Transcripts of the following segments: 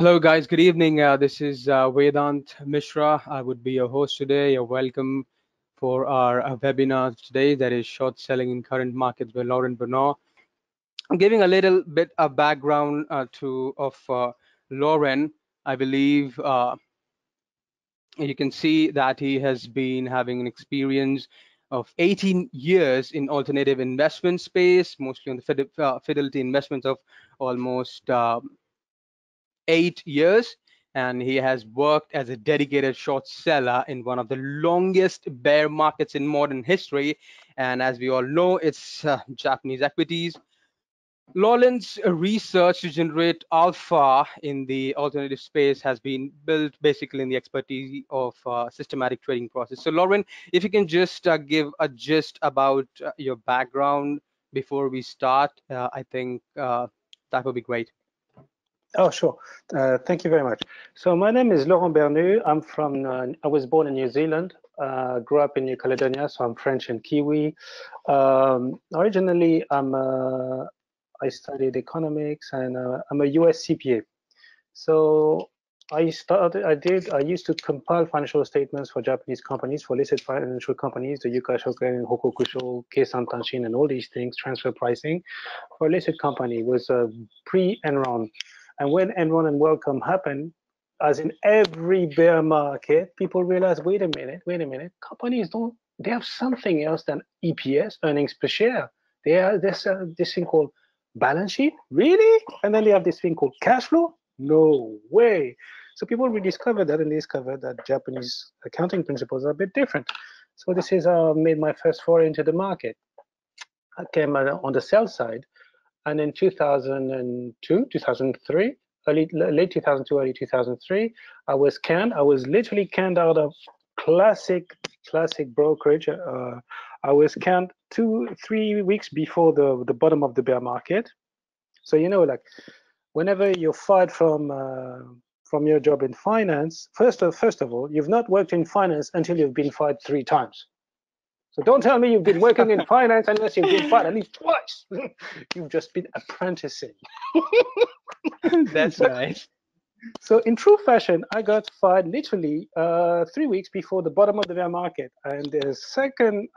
Hello guys, good evening. This is Vedant Mishra. I would be your host today. You're welcome for our webinar today, that is Short Selling in Current Markets by Laurent Bernut. I'm giving a little bit of background of Laurent. I believe you can see that he has been having an experience of 18 years in alternative investment space, mostly on the Fidelity Investments of almost 8 years, and he has worked as a dedicated short seller in one of the longest bear markets in modern history, and as we all know, it's Japanese equities. Laurent's research to generate alpha in the alternative space has been built basically in the expertise of systematic trading process. So Laurent, if you can just give a gist about your background before we start, I think that would be great. Oh, sure. Thank you very much. So my name is Laurent Bernut. I'm from, I was born in New Zealand, grew up in New Caledonia, so I'm French and Kiwi. Originally, I studied economics, and I'm a US CPA. So I used to compile financial statements for Japanese companies, for listed financial companies, the Yuka Shokan, Hokoku Sho, Keisan Tanshin, and all these things, transfer pricing. For a listed company, it was pre-Enron. And when Enron and WorldCom happened, as in every bear market, people realized, wait a minute, companies don't, they have something else than EPS, earnings per share. They have this thing called balance sheet, really? And then they have this thing called cash flow? No way. So people rediscovered that, and discovered that Japanese accounting principles are a bit different. So this is how I made my first foray into the market. I came on the sell side. And in 2003, late 2002, early 2003, I was canned. I was literally canned out of classic brokerage. I was canned 2-3 weeks before the bottom of the bear market. So, you know, like whenever you're fired from your job in finance, first of all, you've not worked in finance until you've been fired 3 times. So don't tell me you've been working in finance unless you've been fired at least twice. You've just been apprenticing. That's so, right. So in true fashion, I got fired literally 3 weeks before the bottom of the bear market. And the second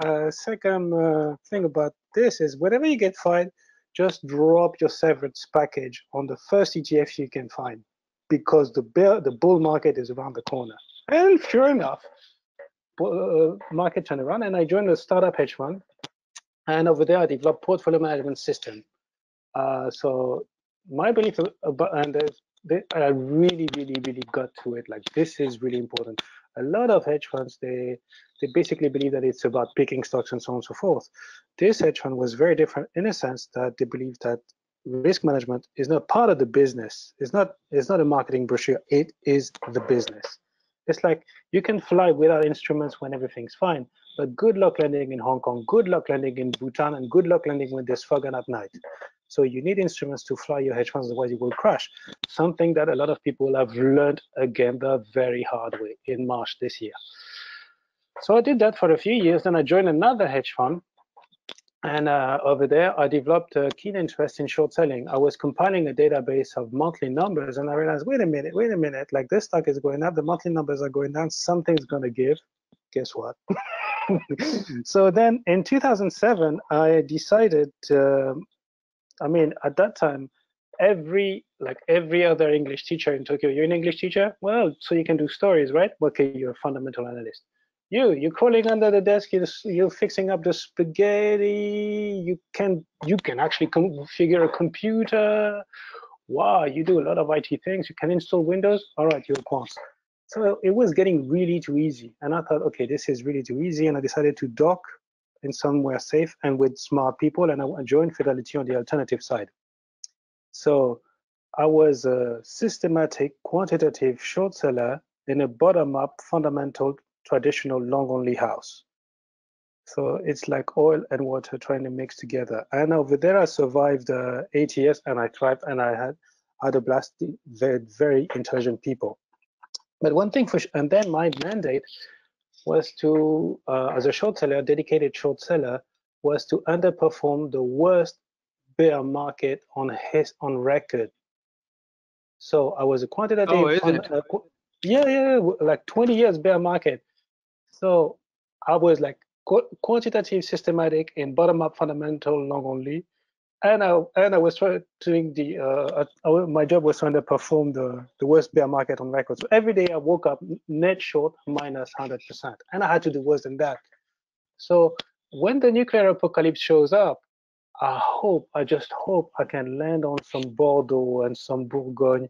thing about this is, whenever you get fired, just drop your severance package on the first ETF you can find, because the bull market is around the corner. And sure enough, market turnaround, and I joined a startup hedge fund, and over there I developed portfolio management system. So my belief about, and I really got to it, like this is really important. A lot of hedge funds, they basically believe that it's about picking stocks and so on and so forth. This hedge fund was very different in a sense that they believe that risk management is not part of the business. It's not a marketing brochure. It is the business. It's like you can fly without instruments when everything's fine, but good luck landing in Hong Kong, good luck landing in Bhutan, and good luck landing when there's fog and at night. So you need instruments to fly your hedge funds, otherwise you will crash. Something that a lot of people have learned again the very hard way in March this year. So I did that for a few years, then I joined another hedge fund. And over there, I developed a keen interest in short selling. I was compiling a database of monthly numbers, and I realized, wait a minute, like this stock is going up, the monthly numbers are going down, something's gonna give. Guess what? So then in 2007, I decided, I mean, at that time, like every other English teacher in Tokyo, you're an English teacher? Well, so you can do stories, right? Okay, you're a fundamental analyst. You're crawling under the desk, you're fixing up the spaghetti, you can actually configure a computer. Wow, you do a lot of IT things, you can install Windows. All right, you're a quant. So it was getting really too easy. And I thought, okay, this is really too easy. And I decided to dock in somewhere safe and with smart people. And I joined Fidelity on the alternative side. So I was a systematic, quantitative short seller in a bottom-up fundamental traditional long-only house. So it's like oil and water trying to mix together. And over there, I survived 8 years, and I thrived, and I had a blast. Very intelligent people. But one thing and then my mandate was to, as a short seller, dedicated short seller, was to underperform the worst bear market on record. So I was a quantitative. Oh, is it? Yeah, like 20 years bear market. So I was like quantitative, systematic, and bottom-up fundamental, long only. And I was trying doing the my job was trying to perform the worst bear market on record. So every day I woke up net short -100%, and I had to do worse than that. So when the nuclear apocalypse shows up, I just hope I can land on some Bordeaux and some Bourgogne,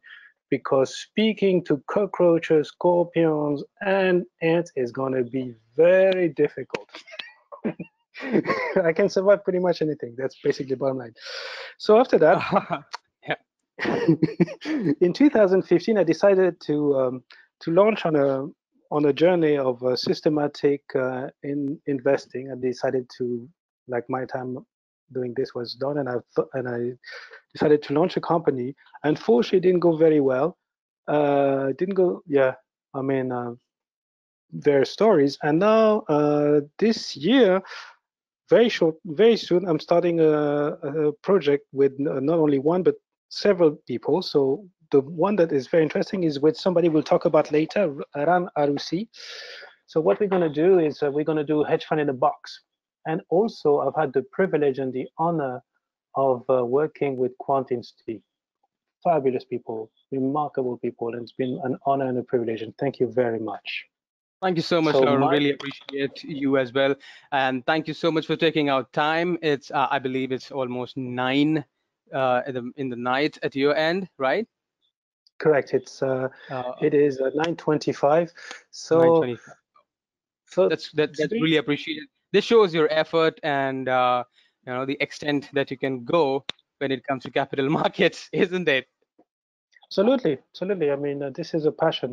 because speaking to cockroaches, scorpions, and ants is going to be very difficult. I can survive pretty much anything. That's basically bottom line. So after that, in 2015, I decided to launch on a journey of systematic investing. I decided to, like, my time doing this was done, and I decided to launch a company. Unfortunately, it didn't go very well. There are stories. And now this year, very soon, I'm starting a project with not only one, but several people. So the one that is very interesting is with somebody we'll talk about later, Ran Aroussi. So what we're going to do is we're going to do Hedge Fund in a Box. And also, I've had the privilege and the honor of working with Quant Institute. Fabulous people, remarkable people, and it's been an honor and a privilege. And thank you very much. Thank you so much, Laurent. Really appreciate you as well. And thank you so much for taking out time. It's, I believe it's almost 9 in the night at your end, right? Correct. It's it is 9:25. So 9:25. So that's really appreciated. This shows your effort and the extent that you can go when it comes to capital markets, isn't it? Absolutely. I mean, this is a passion.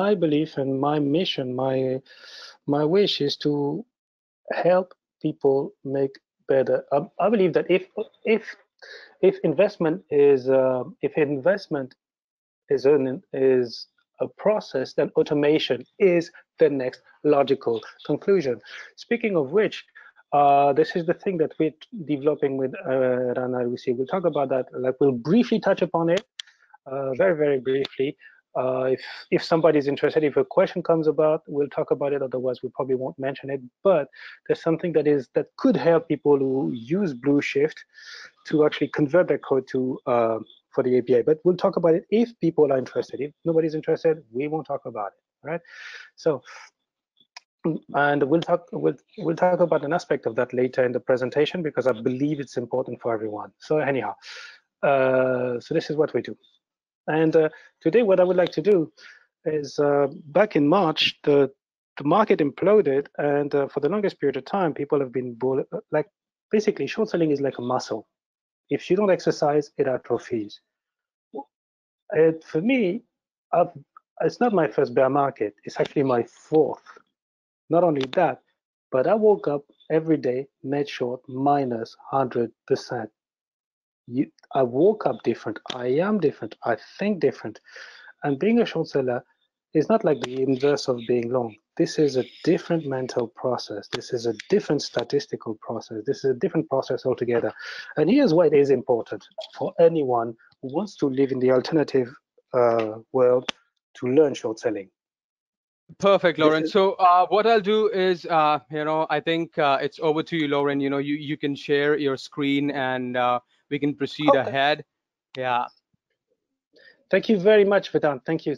My belief and my mission, my wish is to help people make better. I believe that if investment is a process, then automation is the next logical conclusion. Speaking of which, this is the thing that we're developing with Ran Aroussi. We'll talk about that. Like, we'll briefly touch upon it. Very, very briefly. If somebody's interested, if a question comes about, we'll talk about it. Otherwise, we probably won't mention it. But there's something that could help people who use BlueShift to actually convert their code to for the API. But we'll talk about it if people are interested. If nobody's interested, we won't talk about it. Right? So, and we'll talk about an aspect of that later in the presentation, because I believe it's important for everyone. So anyhow, so this is what we do. And today, what I would like to do is, back in March, the market imploded, and for the longest period of time, people have been basically, short selling is like a muscle. If you don't exercise, it atrophies. And for me, it's not my first bear market. It's actually my 4th. Not only that, but I woke up every day net short -100%. I woke up different. I am different. I think different. And being a short seller is not like the inverse of being long. This is a different mental process. This is a different statistical process. This is a different process altogether. And here's why it is important for anyone who wants to live in the alternative world to learn short selling. Perfect, Laurent. So what I'll do is, I think it's over to you, Laurent. You can share your screen and we can proceed ahead. Yeah. Thank you very much, Vedant. Thank you.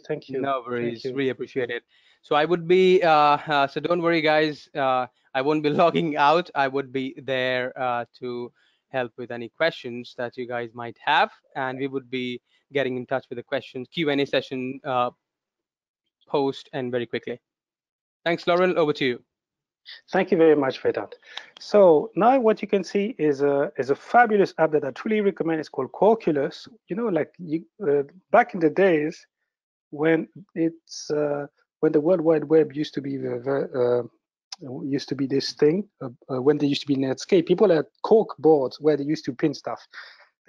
No worries. Really appreciate it. So I would be, so don't worry, guys. I won't be logging out. I would be there to help with any questions that you guys might have. And we would be getting in touch with the questions, Q&A session post and very quickly. Thanks, Laurent. Over to you. Thank you very much, Vedant. So now what you can see is a fabulous app that I truly recommend. It's called Corculus. Back in the days when the World Wide Web used to be this thing, when there used to be Netscape, people had cork boards where they used to pin stuff.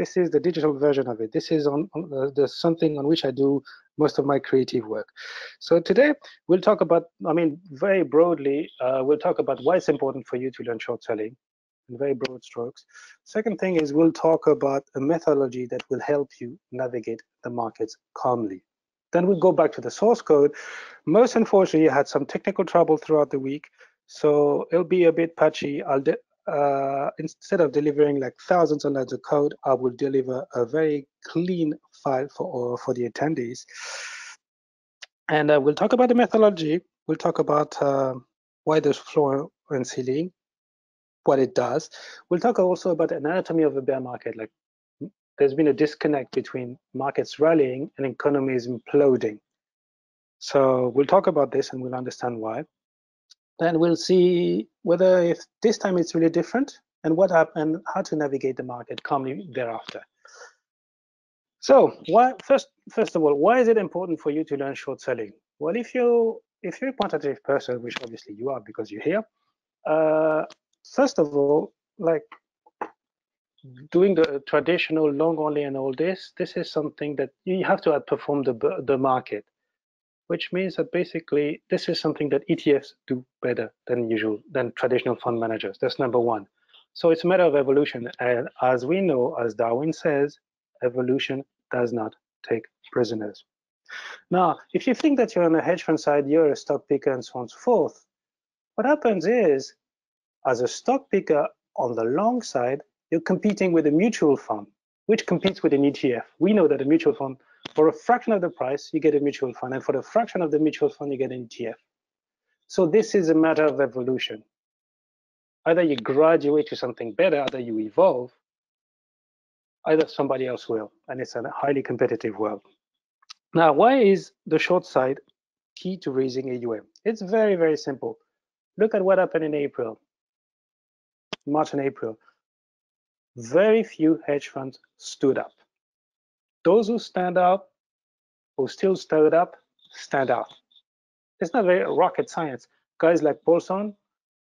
This is the digital version of it. This is there's something on which I do most of my creative work. So today we'll talk about, very broadly, we'll talk about why it's important for you to learn short selling. in very broad strokes. Second thing is we'll talk about a methodology that will help you navigate the markets calmly. Then we'll go back to the source code. Most unfortunately, I had some technical trouble throughout the week, so it'll be a bit patchy. Instead of delivering like thousands of lines of code, I will deliver a very clean file for the attendees. And we'll talk about the methodology. We'll talk about why there's floor and ceiling, what it does. We'll talk also about the anatomy of a bear market. Like, there's been a disconnect between markets rallying and economies imploding. So we'll talk about this and we'll understand why. Then we'll see whether if this time it's really different and what happened, how to navigate the market calmly thereafter. So why, first of all, why is it important for you to learn short selling? Well, if you're a quantitative person, which obviously you are because you're here, first of all, like doing the traditional long only and all this, this is something that you have to outperform the market, which means that basically this is something that ETFs do better than usual, than traditional fund managers. That's number one. So it's a matter of evolution. And as we know, as Darwin says, evolution does not take prisoners. Now, if you think that you're on a hedge fund side, you're a stock picker and so on and so forth, what happens is, as a stock picker on the long side, you're competing with a mutual fund, which competes with an ETF. We know that a mutual fund, for a fraction of the price, you get a mutual fund, and for a fraction of the mutual fund, you get an ETF. So this is a matter of evolution. Either you graduate to something better, either you evolve, either somebody else will, and it's a highly competitive world. Now, why is the short side key to raising AUM? It's very, very simple. Look at what happened in April, March and April. Very few hedge funds stood up. Those who stand up, who still stood up, stand out. It's not very rocket science. Guys like Paulson,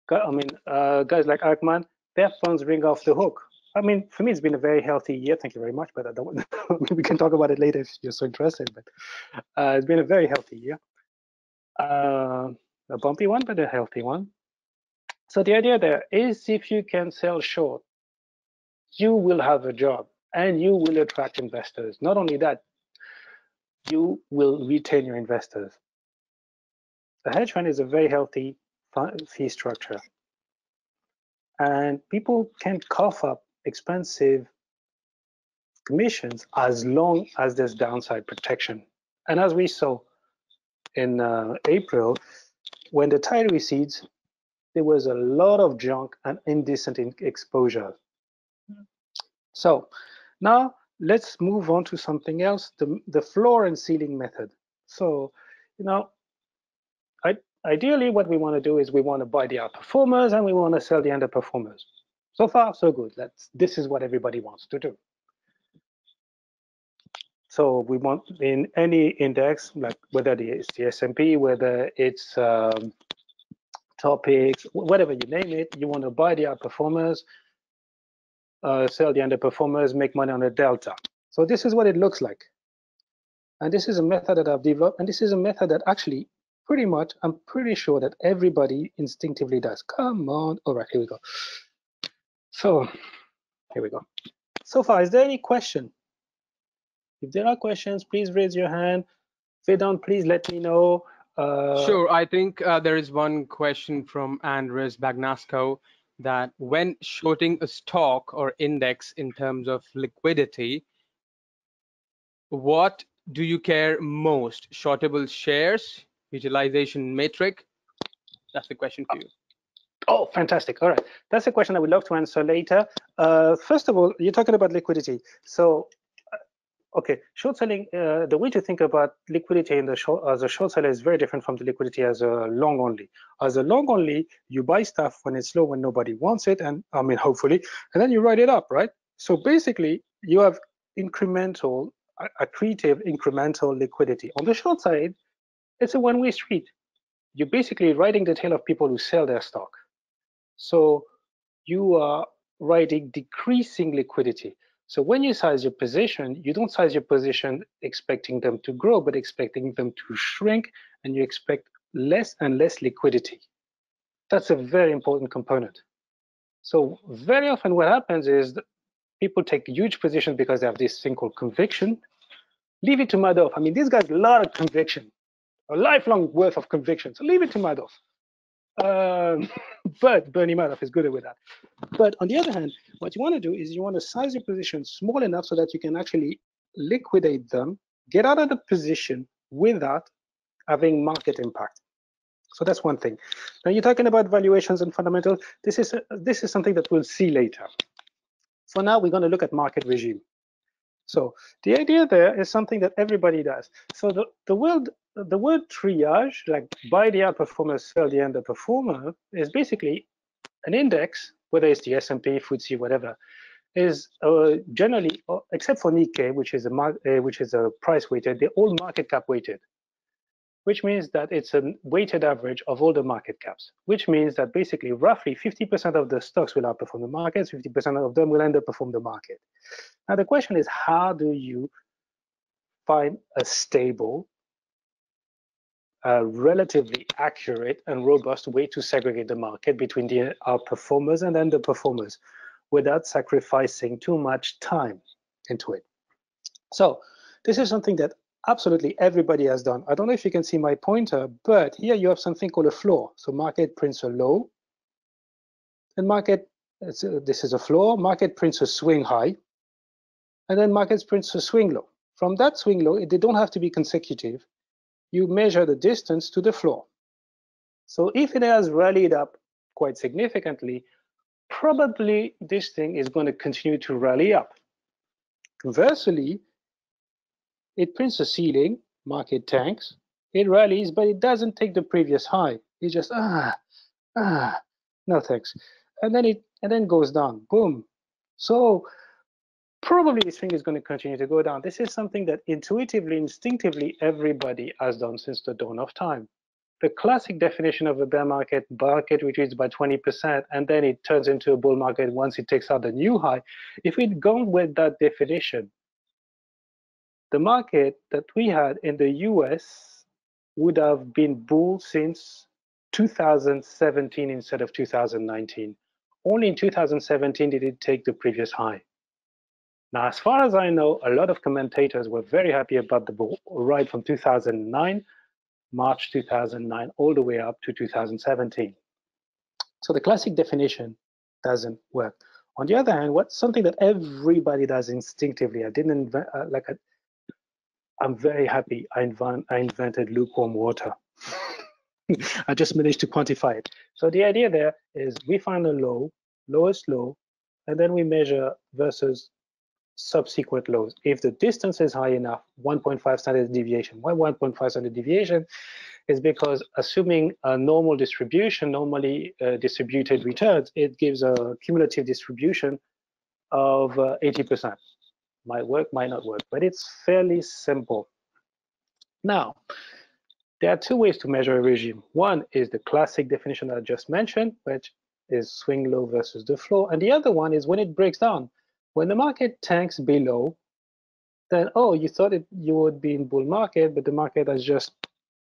guys like Ackman, their funds ring off the hook. I mean, for me, it's been a very healthy year. Thank you very much, but I don't want to, we can talk about it later if you're so interested. But it's been a very healthy year, a bumpy one, but a healthy one. So the idea there is, if you can sell short, you will have a job and you will attract investors. Not only that, you will retain your investors. The hedge fund is a very healthy fee structure, and people can cough up expensive commissions as long as there's downside protection. And as we saw in April, when the tide recedes, there was a lot of junk and indecent exposure. So now let's move on to something else, the floor and ceiling method. So, you know, ideally what we want to do is we want to buy the outperformers and we want to sell the underperformers. So far, so good. This is what everybody wants to do. So we want in any index, like whether it's the S&P, whether it's Topix, whatever you name it, you want to buy the outperformers, sell the underperformers, make money on the delta. So this is what it looks like. And this is a method that I've developed, and this is a method that actually pretty much, I'm pretty sure that everybody instinctively does. Come on. All right, here we go. So here we go. So far, is there any question? If there are questions, please raise your hand. Vedant, please let me know. Sure. I think there is one question from Andres Bagnasco, that when shorting a stock or index in terms of liquidity, what do you care most? Shortable shares, utilization metric? That's the question for you. Oh, fantastic. All right. That's a question I would love to answer later. First of all, you're talking about liquidity. So, okay, short selling, the way to think about liquidity in the short, as a short seller is very different from the liquidity as a long only. As a long only, you buy stuff when it's low, when nobody wants it, and I mean, hopefully, and then you write it up, right? So basically, you have incremental, accretive incremental liquidity. On the short side, it's a one-way street. You're basically riding the tail of people who sell their stock. So you are riding decreasing liquidity. So when you size your position, you don't size your position expecting them to grow, but expecting them to shrink, and you expect less and less liquidity. That's a very important component. So very often what happens is people take huge positions because they have this thing called conviction. Leave it to Madoff. I mean, this guy's a lot of conviction, a lifelong worth of conviction. So leave it to Madoff. But Bernie Madoff is good with that. But on the other hand, what you want to do is you want to size your position small enough so that you can actually liquidate them, get out of the position without having market impact. So that's one thing. Now you're talking about valuations and fundamentals. This is something that we'll see later. For now, we're going to look at market regime. So the idea there is something that everybody does. So the word triage, like buy the outperformer, sell the underperformer, is basically an index, whether it's the S&P, FTSE, whatever, is generally, except for Nikkei, which is a price weighted, they're all market cap weighted, which means that it's a weighted average of all the market caps, which means that basically roughly 50% of the stocks will outperform the markets, 50% of them will underperform the market. Now the question is, how do you find a stable, relatively accurate and robust way to segregate the market between the outperformers and underperformers without sacrificing too much time into it? So this is something that absolutely everybody has done. I don't know if you can see my pointer, but here you have something called a floor. So market prints a low, and this is a floor, market prints a swing high, and then market prints a swing low. From that swing low, they don't have to be consecutive. You measure the distance to the floor. So if it has rallied up quite significantly, probably this thing is going to continue to rally up. Conversely, it prints a ceiling, market tanks, it rallies, but it doesn't take the previous high. It just, no thanks. And then it goes down, boom. So probably this thing is going to continue to go down. This is something that intuitively, instinctively, everybody has done since the dawn of time. The classic definition of a bear market, market retreats by 20%, and then it turns into a bull market once it takes out the new high. If we'd gone with that definition, the market that we had in the US would have been bull since 2017 instead of 2019. Only in 2017 did it take the previous high. Now, as far as I know, a lot of commentators were very happy about the bull ride from 2009, March 2009, all the way up to 2017. So the classic definition doesn't work. On the other hand, what's something that everybody does instinctively? I'm very happy I invented lukewarm water. I just managed to quantify it. So the idea there is we find a low, lowest low, and then we measure versus subsequent lows. If the distance is high enough, 1.5 standard deviation. Why 1.5 standard deviation? Is because assuming a normal distribution, normally distributed returns, it gives a cumulative distribution of 80%. Might work, might not work, but it's fairly simple. Now, there are two ways to measure a regime. One is the classic definition that I just mentioned, which is swing low versus the floor, and the other one is when it breaks down. When the market tanks below, then, oh, you thought you would be in bull market, but the market has just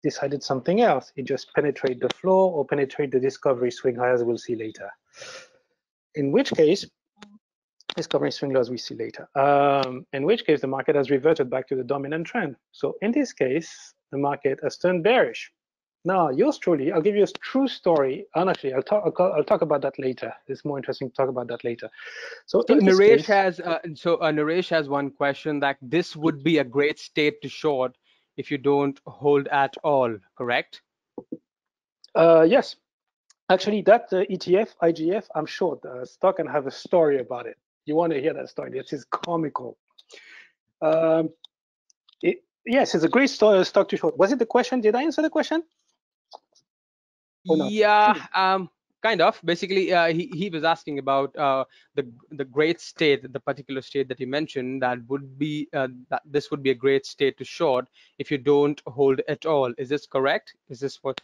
decided something else. It just penetrated the floor or penetrated the discovery swing high, as we'll see later. In which case, discovery swing low, as we see later. In which case, the market has reverted back to the dominant trend. So in this case, the market has turned bearish. Now, yours truly, I'll give you a true story. Honestly, I'll talk about that later. It's more interesting to talk about that later. So, Naresh has one question, that this would be a great state to short if you don't hold at all, correct? Yes. Actually, that ETF, IGF, I'm short stock and have a story about it. You want to hear that story? This is comical. Yes, it's a great story, stock to short. Was it the question? Did I answer the question? No? Yeah, kind of. Basically, he was asking about the great state, the particular state that you mentioned, that would be that this would be a great state to short if you don't hold at all. Is this correct? Is this what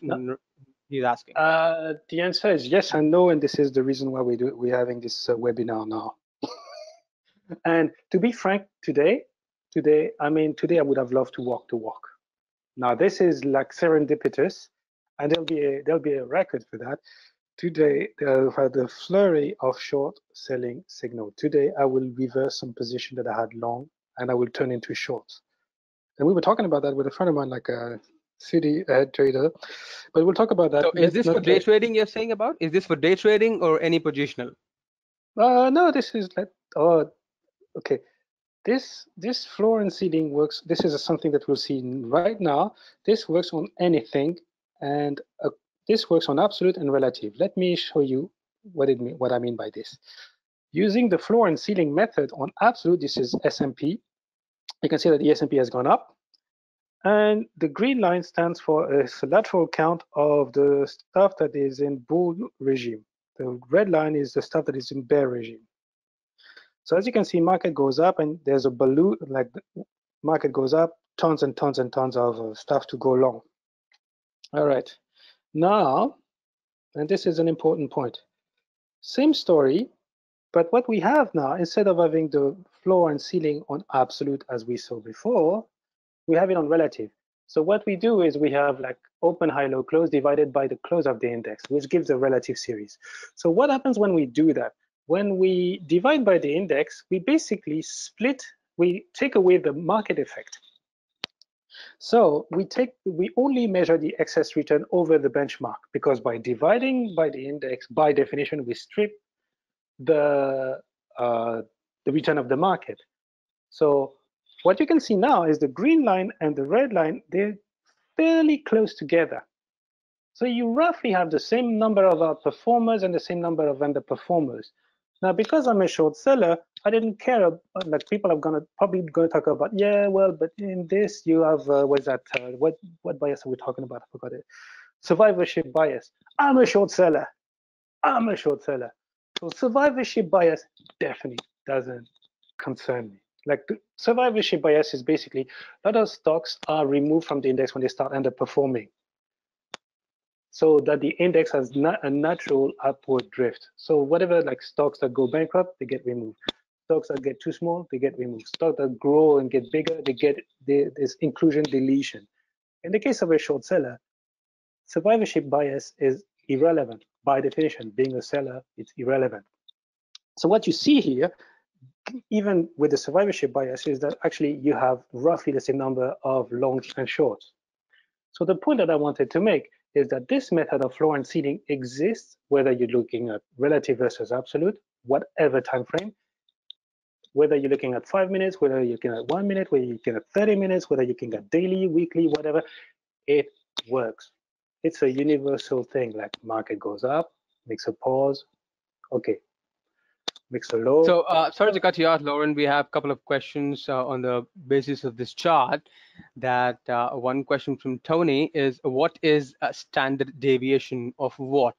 he's asking? The answer is yes and no, and this is the reason why we're having this webinar now. And to be frank, today I would have loved to walk the walk. Now this is like serendipitous, and there'll be a record for that. today had a flurry of short selling signal. Today, I will reverse some position that I had long, and I will turn into shorts. And we were talking about that with a friend of mine, like a city head trader, but we'll talk about that. So is this for day trading you're saying about? Is this for day trading or any positional? No, this is like, oh, okay. This floor and ceiling works. This is something that we'll see right now. This works on anything, and this works on absolute and relative. Let me show you what I mean by this. Using the floor and ceiling method on absolute, this is S&P. You can see that the S&P has gone up, and the green line stands for a lateral count of the stuff that is in bull regime. The red line is the stuff that is in bear regime. So as you can see, market goes up, and there's a balloon, like market goes up, tons and tons and tons of stuff to go long. All right, now, and this is an important point, same story, but what we have now, instead of having the floor and ceiling on absolute as we saw before, we have it on relative. So what we do is we have like open, high, low, close divided by the close of the index, which gives a relative series. So what happens when we do that? When we divide by the index, we basically split, we take away the market effect. So we only measure the excess return over the benchmark, because by dividing by the index, by definition, we strip the return of the market. So what you can see now is the green line and the red line, they're fairly close together. So you roughly have the same number of outperformers and the same number of underperformers. Now, because I'm a short seller, I didn't care about, like, people are probably going to talk about, yeah, well, but in this you have, what bias are we talking about? I forgot it. Survivorship bias. I'm a short seller. I'm a short seller. So survivorship bias definitely doesn't concern me. Like, survivorship bias is basically a lot of stocks are removed from the index when they start underperforming, so that the index has not a natural upward drift. So whatever, like stocks that go bankrupt, they get removed. Stocks that get too small, they get removed. Stocks that grow and get bigger, they get this inclusion deletion. In the case of a short seller, survivorship bias is irrelevant. By definition, being a seller, it's irrelevant. So what you see here, even with the survivorship bias, is that actually you have roughly the same number of longs and shorts. So the point that I wanted to make is that this method of floor and ceiling exists whether you're looking at relative versus absolute, whatever time frame, whether you're looking at 5 minutes, whether you're looking at 1 minute, whether you're looking at 30 minutes, whether you're looking at daily, weekly, whatever, it works. It's a universal thing, like market goes up, makes a pause, okay, makes a low. So sorry to cut you out, Laurent. We have a couple of questions on the basis of this chart. That one question from Tony is, what is a standard deviation of what?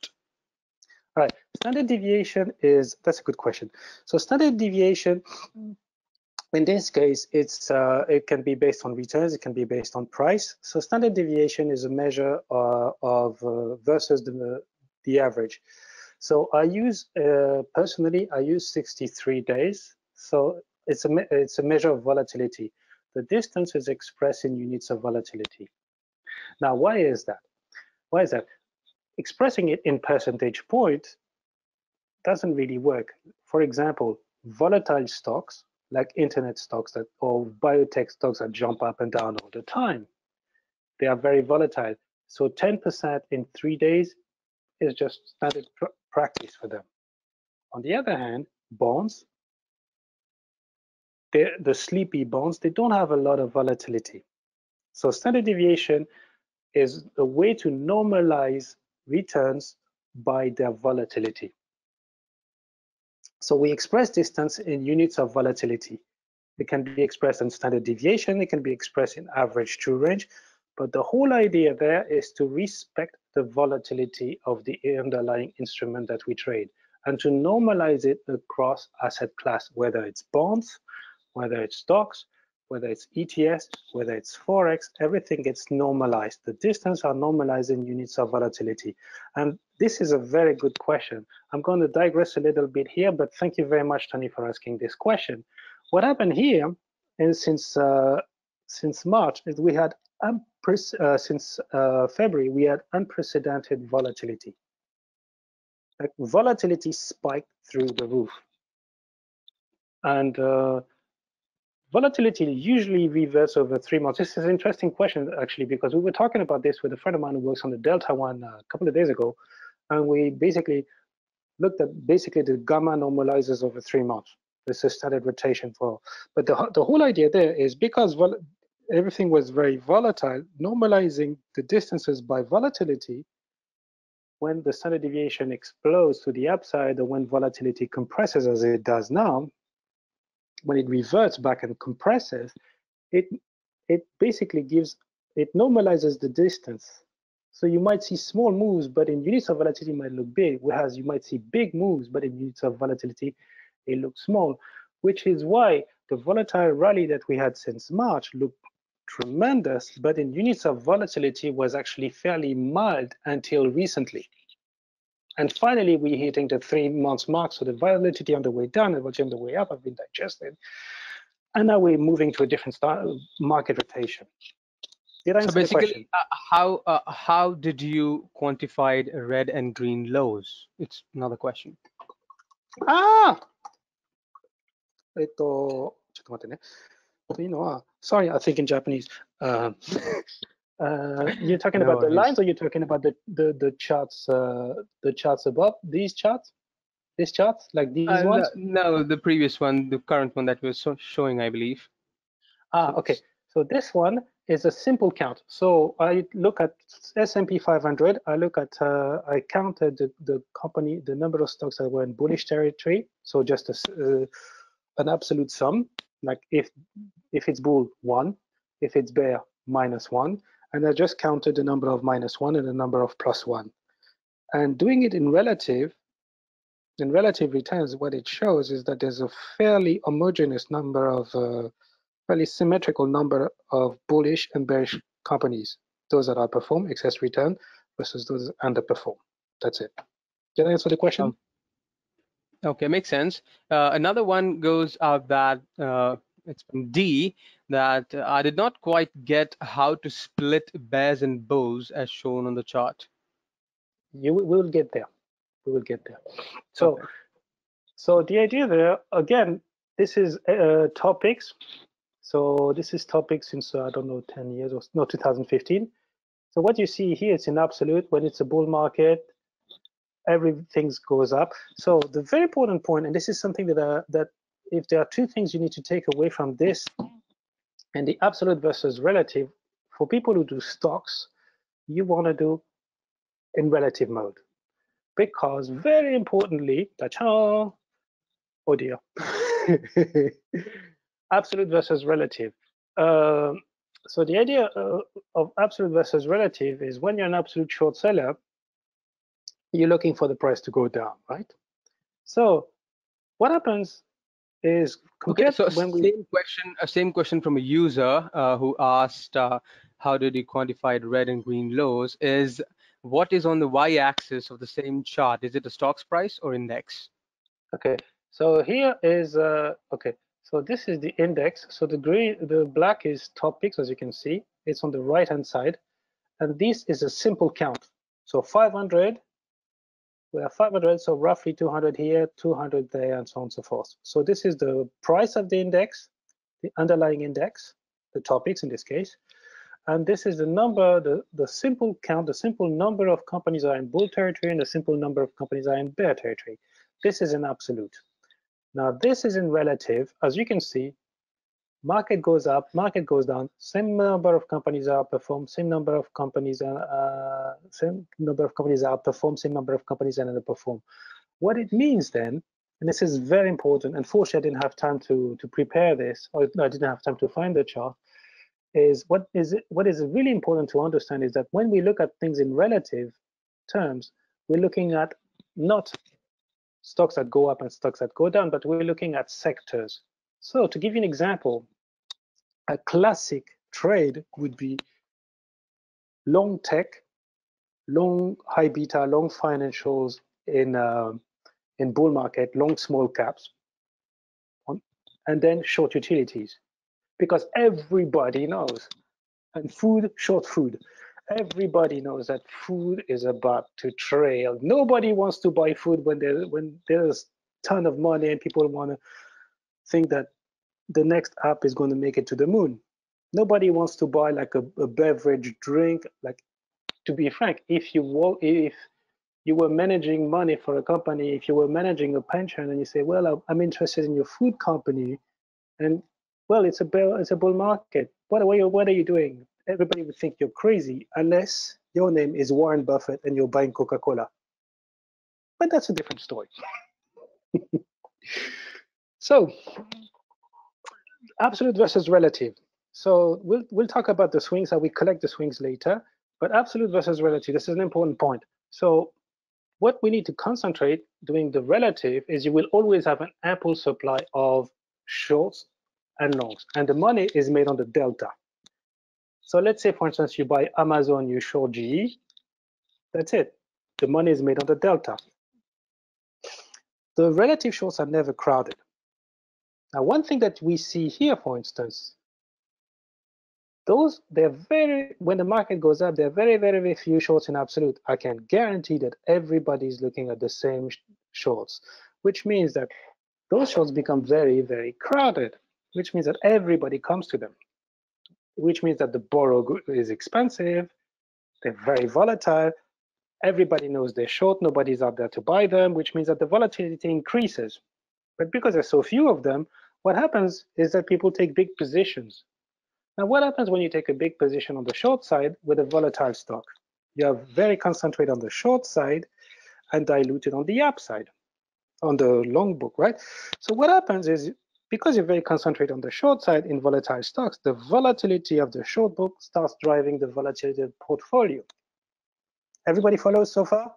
All right, standard deviation is, that's a good question. So standard deviation, in this case, it's it can be based on returns, it can be based on price. So standard deviation is a measure versus the average. So I use, personally, I use 63 days. So it's a measure of volatility. The distance is expressed in units of volatility. Now, why is that? Why is that? Expressing it in percentage point doesn't really work. For example, volatile stocks, like internet stocks that, or biotech stocks that jump up and down all the time, they are very volatile. So 10% in 3 days is just standard practice for them. On the other hand, bonds, the sleepy bonds, they don't have a lot of volatility. So standard deviation is a way to normalize returns by their volatility. So we express distance in units of volatility. It can be expressed in standard deviation, it can be expressed in average true range, but the whole idea there is to respect the volatility of the underlying instrument that we trade and to normalize it across asset class, whether it's bonds, whether it's stocks, whether it's ETS, whether it's Forex, everything gets normalized. The distance are normalized in units of volatility. And this is a very good question. I'm going to digress a little bit here, but thank you very much, Tony, for asking this question. What happened here, and since March, is we had since February, we had unprecedented volatility. volatility spiked through the roof. And volatility usually reverts over 3 months. This is an interesting question, actually, because we were talking about this with a friend of mine who works on the Delta one a couple of days ago. And we basically looked at the gamma normalizes over 3 months. This is standard rotation for, but the whole idea there is because everything was very volatile, normalizing the distances by volatility, when the standard deviation explodes to the upside or when volatility compresses as it does now, when it reverts back and compresses, it basically gives, it normalizes the distance. So you might see small moves, but in units of volatility it might look big, whereas you might see big moves, but in units of volatility, it looked small, which is why the volatile rally that we had since March looked tremendous, but in units of volatility was actually fairly mild until recently. And finally, we're hitting the 3 months mark, so the volatility on the way down and volatility on the way up have been digested. And now we're moving to a different style market rotation. Did I answer the question? How did you quantify red and green lows? It's another question. Sorry, I think in Japanese. You're talking about the lines, or you're talking about the charts? The charts above these charts, like these ones? No, the previous one, the current one that we're showing, I believe. Okay. So this one is a simple count. So I look at S&P 500. I look at I counted the number of stocks that were in bullish territory. So just an absolute sum, like if it's bull, 1, if it's bear, -1, and I just counted the number of -1 and the number of +1. And doing it in relative returns, what it shows is that there's a fairly homogeneous number of fairly symmetrical number of bullish and bearish companies. Those that outperform excess return versus those that underperform. That's it. Did I answer the question? Okay, makes sense. Another one goes out that it's from D, that I did not quite get how to split bears and bulls as shown on the chart. We'll get there. We will get there. So, okay. So the idea there again. This is Topix. So this is Topix since, I don't know, 10 years or no, 2015. So what you see here, it's in absolute. When it's a bull market, everything goes up. So the very important point, and this is something that, if there are two things you need to take away from this, and the absolute versus relative, for people who do stocks, you want to do in relative mode. Because very importantly, ta-cha, oh dear. Absolute versus relative. So the idea of absolute versus relative is when you're an absolute short seller, you're looking for the price to go down, right? So what happens is compared to when same question from a user who asked how did you quantify red and green lows is what is on the y-axis of the same chart? Is it a stock's price or index? Okay. So here is okay. So this is the index. So the green, the black is Topix, as you can see. It's on the right-hand side, and this is a simple count. So 500, we have 500. So roughly 200 here, 200 there, and so on and so forth. So this is the price of the index, the underlying index, the Topix in this case, and this is the number, the simple count, the simple number of companies are in bull territory, and the simple number of companies are in bear territory. This is an absolute. Now, this is in relative. As you can see, market goes up, market goes down, same number of companies are outperformed, same number of companies are outperformed, same number of companies are underperformed. What it means then, and this is very important, unfortunately I didn't have time to prepare this, or I didn't have time to find the chart, is what is really important to understand is that when we look at things in relative terms, we're looking at not stocks that go up and stocks that go down, but we're looking at sectors. So to give you an example, a classic trade would be long tech, long high beta, long financials in bull market, long small caps, and then short utilities, because everybody knows, and food, short food. Everybody knows that food is about to trail. Nobody wants to buy food when there's a ton of money and people want to think that the next app is going to make it to the moon. Nobody wants to buy like a beverage drink. Like, to be frank, if you were managing money for a company, if you were managing a pension and you say, well, I'm interested in your food company, and well, it's a bull market. What are you doing? Everybody would think you're crazy, unless your name is Warren Buffett and you're buying Coca-Cola. But that's a different story. So, absolute versus relative. So we'll talk about the swings, how we collect the swings later, but absolute versus relative, this is an important point. So what we need to concentrate doing the relative is you will always have an ample supply of shorts and longs, and the money is made on the delta. So let's say, for instance, you buy Amazon, you short GE, that's it. The money is made on the delta. The relative shorts are never crowded. Now, one thing that we see here, for instance, when the market goes up, there are very, very, very few shorts in absolute. I can guarantee that everybody's looking at the same shorts, which means that those shorts become very, very crowded, which means that everybody comes to them, which means that the borrow is expensive, they're very volatile, everybody knows they're short, nobody's out there to buy them, which means that the volatility increases. But because there's so few of them, what happens is that people take big positions. Now, what happens when you take a big position on the short side with a volatile stock? You are very concentrated on the short side and diluted on the upside, on the long book, right? So what happens is, because you're very concentrated on the short side in volatile stocks, the volatility of the short book starts driving the volatility of the portfolio. Everybody follows so far?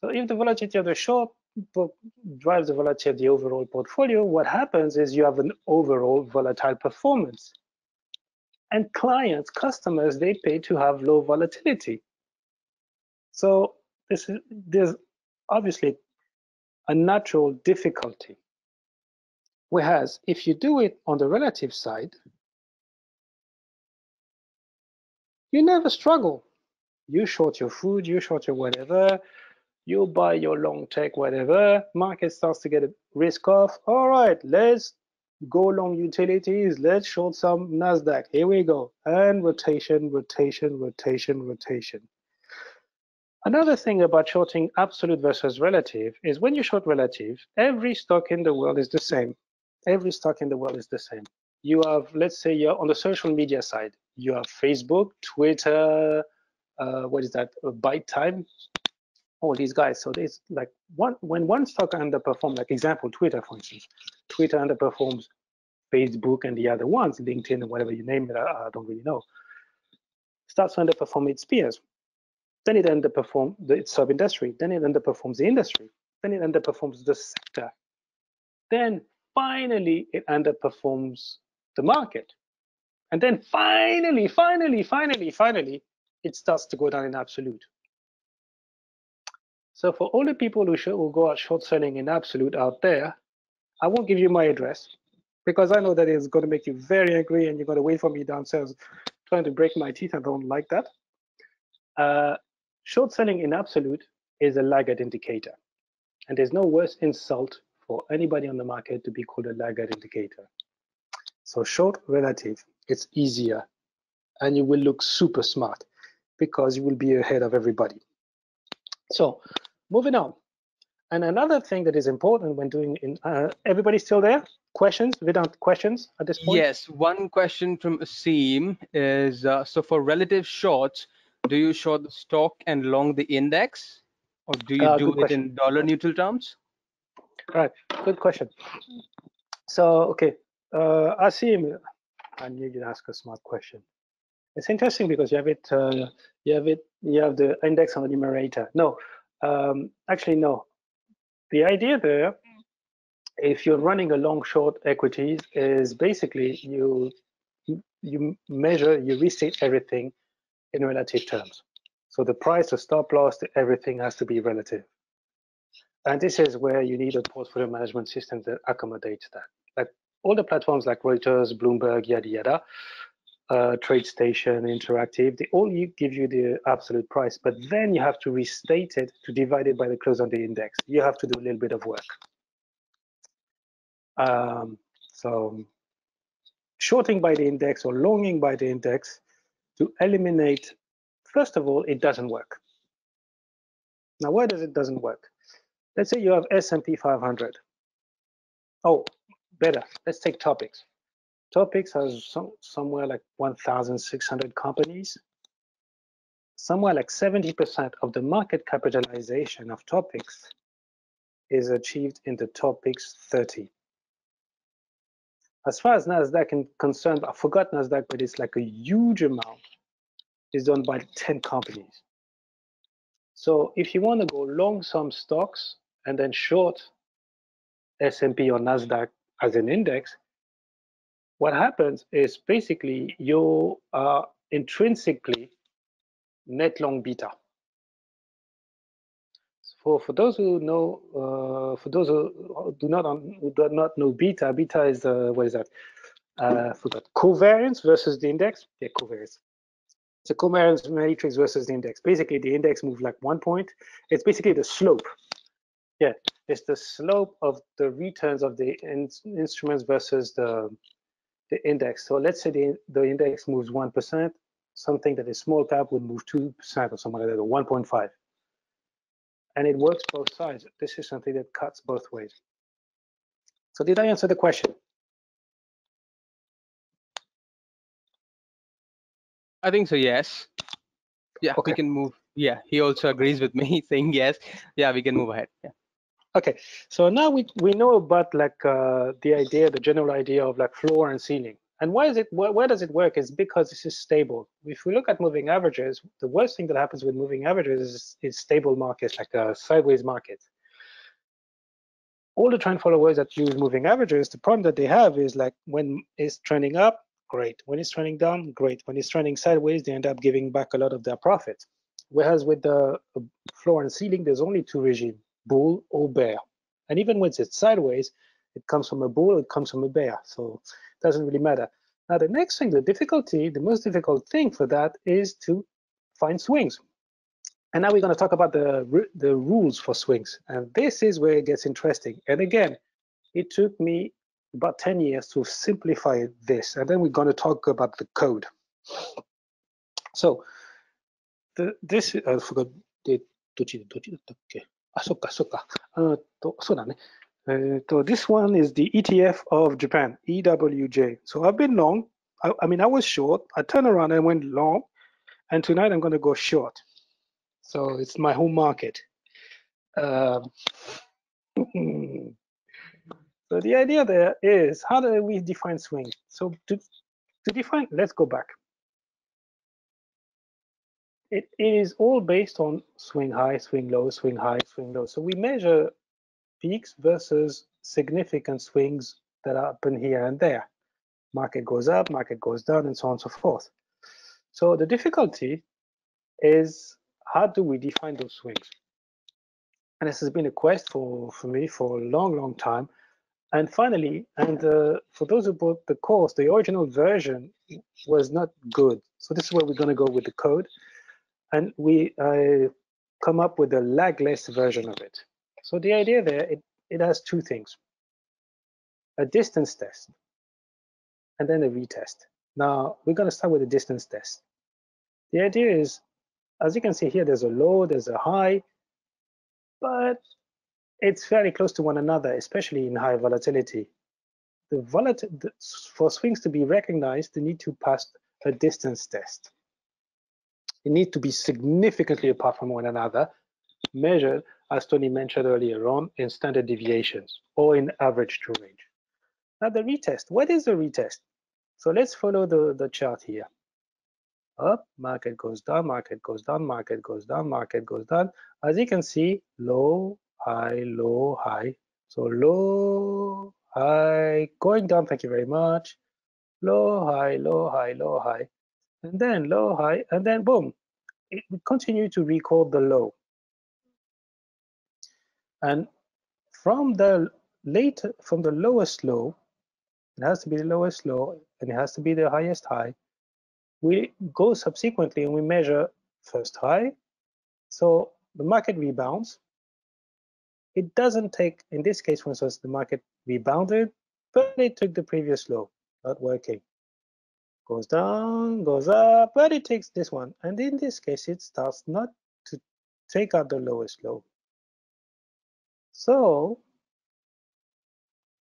So if the volatility of the short book drives the volatility of the overall portfolio, what happens is you have an overall volatile performance. And clients, customers, they pay to have low volatility. So there's obviously a natural difficulty. Whereas if you do it on the relative side, you never struggle. You short your food, you short your whatever, you buy your long tech, whatever, market starts to get a risk off. All right, let's go long utilities, let's short some NASDAQ, here we go. And rotation, rotation, rotation, rotation. Another thing about shorting absolute versus relative is when you short relative, every stock in the world is the same. Every stock in the world is the same. You have, let's say you're on the social media side, you have Facebook, Twitter, Byte Time, all these guys. So it's like when one stock underperforms, like example, Twitter, for instance, Twitter underperforms Facebook and the other ones, LinkedIn and whatever you name it, I don't really know, starts to underperform its peers. Then it underperforms its sub-industry, then it underperforms the industry, then it underperforms the sector. Then finally, it underperforms the market. And then finally, it starts to go down in absolute. So for all the people who go out short selling in absolute out there, I won't give you my address because I know that it's going to make you very angry and you're going to wait for me downstairs trying to break my teeth. I don't like that. Short selling in absolute is a laggard indicator. And there's no worse insult for anybody on the market to be called a laggard indicator. So short relative, it's easier and you will look super smart because you will be ahead of everybody. So moving on. And another thing that is important when doing everybody still there? Questions? Vedant, questions at this point? Yes, one question from Asim is, so for relative shorts, do you short the stock and long the index, or do you do it in dollar neutral terms? All right, good question. So, okay, Asim, I knew you'd ask a smart question. It's interesting because you have the index on the numerator. No, actually no. The idea there, if you're running a long short equities, is basically you restate everything in relative terms. So the price, the stop loss, everything has to be relative. And this is where you need a portfolio management system that accommodates that. Like all the platforms like Reuters, Bloomberg, yada, yada, TradeStation, Interactive, they all give you the absolute price, but then you have to restate it to divide it by the close on the index. You have to do a little bit of work. So shorting by the index or longing by the index to eliminate, first of all, it doesn't work. Now, why does it doesn't work? Let's say you have S&P 500. Oh, better, let's take Topix. Topix has somewhere like 1,600 companies. Somewhere like 70% of the market capitalization of Topix is achieved in the Topix 30. As far as NASDAQ is concerned, I forgot NASDAQ, but it's like a huge amount is done by 10 companies. So if you want to go long some stocks and then short S&P or NASDAQ as an index, what happens is basically you are intrinsically net long beta. For those who know, for those who do not know beta, beta is what is that? Forgot. Covariance versus the index. Yeah, covariance. It's a covariance matrix versus the index. Basically, the index moves like 1 point. It's basically the slope. Yeah, it's the slope of the returns of the instruments versus the index. So let's say the index moves 1%. Something that is small cap would move 2% or something like that, or 1.5. And it works both sides. This is something that cuts both ways. So did I answer the question? I think so, yes. Yeah, okay. We can move. Yeah, he also agrees with me saying yes. Yeah, we can move ahead. Yeah. Okay, so now we know about like the idea, the general idea of like floor and ceiling. And why is it, where does it work? Is because this is stable. If we look at moving averages, the worst thing that happens with moving averages is stable markets, like a sideways market. All the trend followers that use moving averages, the problem that they have is like when it's trending up, great. When it's trending down, great. When it's trending sideways, they end up giving back a lot of their profit. Whereas with the floor and ceiling, there's only two regimes, bull or bear. And even when it's sideways, it comes from a bull, it comes from a bear. So it doesn't really matter. Now, the next thing, the most difficult thing for that is to find swings. And now we're going to talk about the rules for swings. And this is where it gets interesting. And again, it took me about 10 years to simplify this. And then we're going to talk about the code. So this, I forgot. Okay. So this one is the ETF of Japan, EWJ. So I've been long. I mean, I was short. I turned around and went long. And tonight I'm going to go short. So it's my home market. So the idea there is, how do we define swing? So to define, let's go back. It is all based on swing high, swing low, swing high, swing low. So we measure peaks versus significant swings that happen here and there. Market goes up, market goes down, and so on and so forth. So the difficulty is, how do we define those swings? And this has been a quest for me for a long, long time. And finally, for those who bought the course, the original version was not good. So this is where we're going to go with the code. And we come up with a lagless version of it. So the idea there, it has two things, a distance test and then a retest. Now, we're going to start with the distance test. The idea is, as you can see here, there's a low, there's a high, but it's fairly close to one another, especially in high volatility. For swings to be recognized, they need to pass a distance test. They need to be significantly apart from one another, measured, as Tony mentioned earlier on, in standard deviations or in average true range. Now the retest, what is the retest? So let's follow the chart here. Up, market goes down, market goes down, market goes down, market goes down. As you can see, low, high, low, high. So low, high, going down, thank you very much. Low, high, low, high, low, high. And then low, high, and then boom. It will continue to record the low. And from the lowest low, it has to be the lowest low, and it has to be the highest high, we go subsequently and we measure first high. So the market rebounds. It doesn't take, in this case, for instance, the market rebounded, but it took the previous low, not working. Goes down, goes up, but it takes this one. And in this case, it starts not to take out the lowest low. So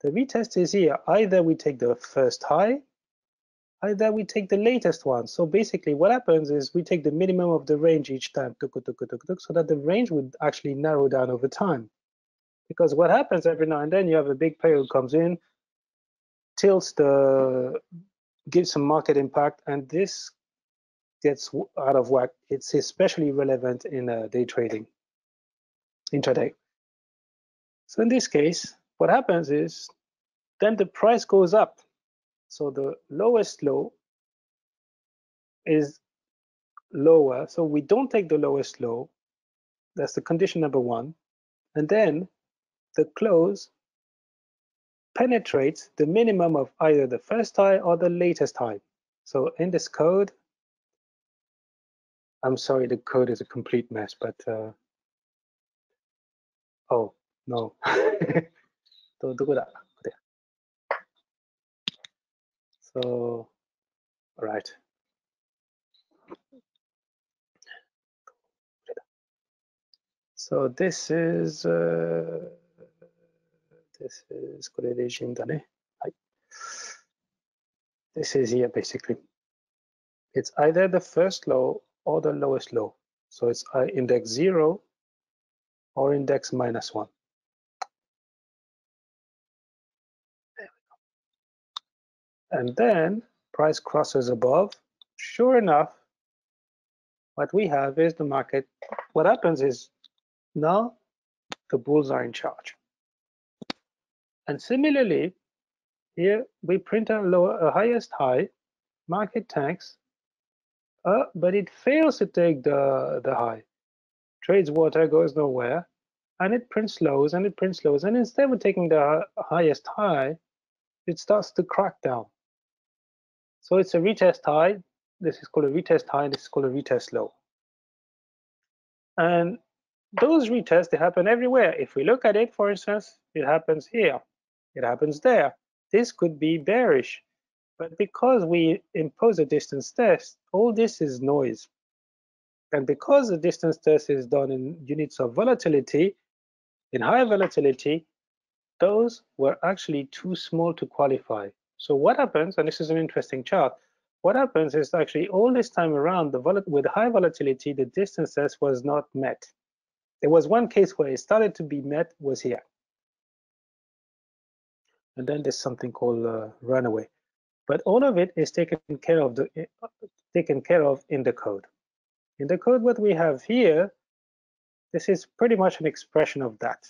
the retest is here. Either we take the first high, either we take the latest one. So basically what happens is we take the minimum of the range each time, so that the range would actually narrow down over time. Because what happens every now and then, you have a big player who comes in, tilts the, gives some market impact, and this gets out of whack. It's especially relevant in day trading, intraday. So in this case, what happens is then the price goes up. So the lowest low is lower. So we don't take the lowest low. That's the condition number one. And then the close penetrates the minimum of either the first high or the latest high. So in this code, I'm sorry, the code is a complete mess, but oh. No. So, all right. So this is here basically. It's either the first low or the lowest low. So it's index 0 or index -1. And then price crosses above. Sure enough, what we have is the market. What happens is now the bulls are in charge. And similarly, here we print a highest high, market tanks, but it fails to take the high. Trades water, goes nowhere, and it prints lows, and it prints lows. And instead of taking the highest high, it starts to crack down. So it's a retest high. This is called a retest high. This is called a retest low. And those retests, they happen everywhere. If we look at it, for instance, it happens here. It happens there. This could be bearish. But because we impose a distance test, all this is noise. And because the distance test is done in units of volatility, in high volatility, those were actually too small to qualify. So what happens, and this is an interesting chart, what happens is actually all this time around, with high volatility, the distance test was not met. There was one case where it started to be met, was here. And then there's something called runaway. But all of it is taken care of in the code. In the code, what we have here, this is pretty much an expression of that.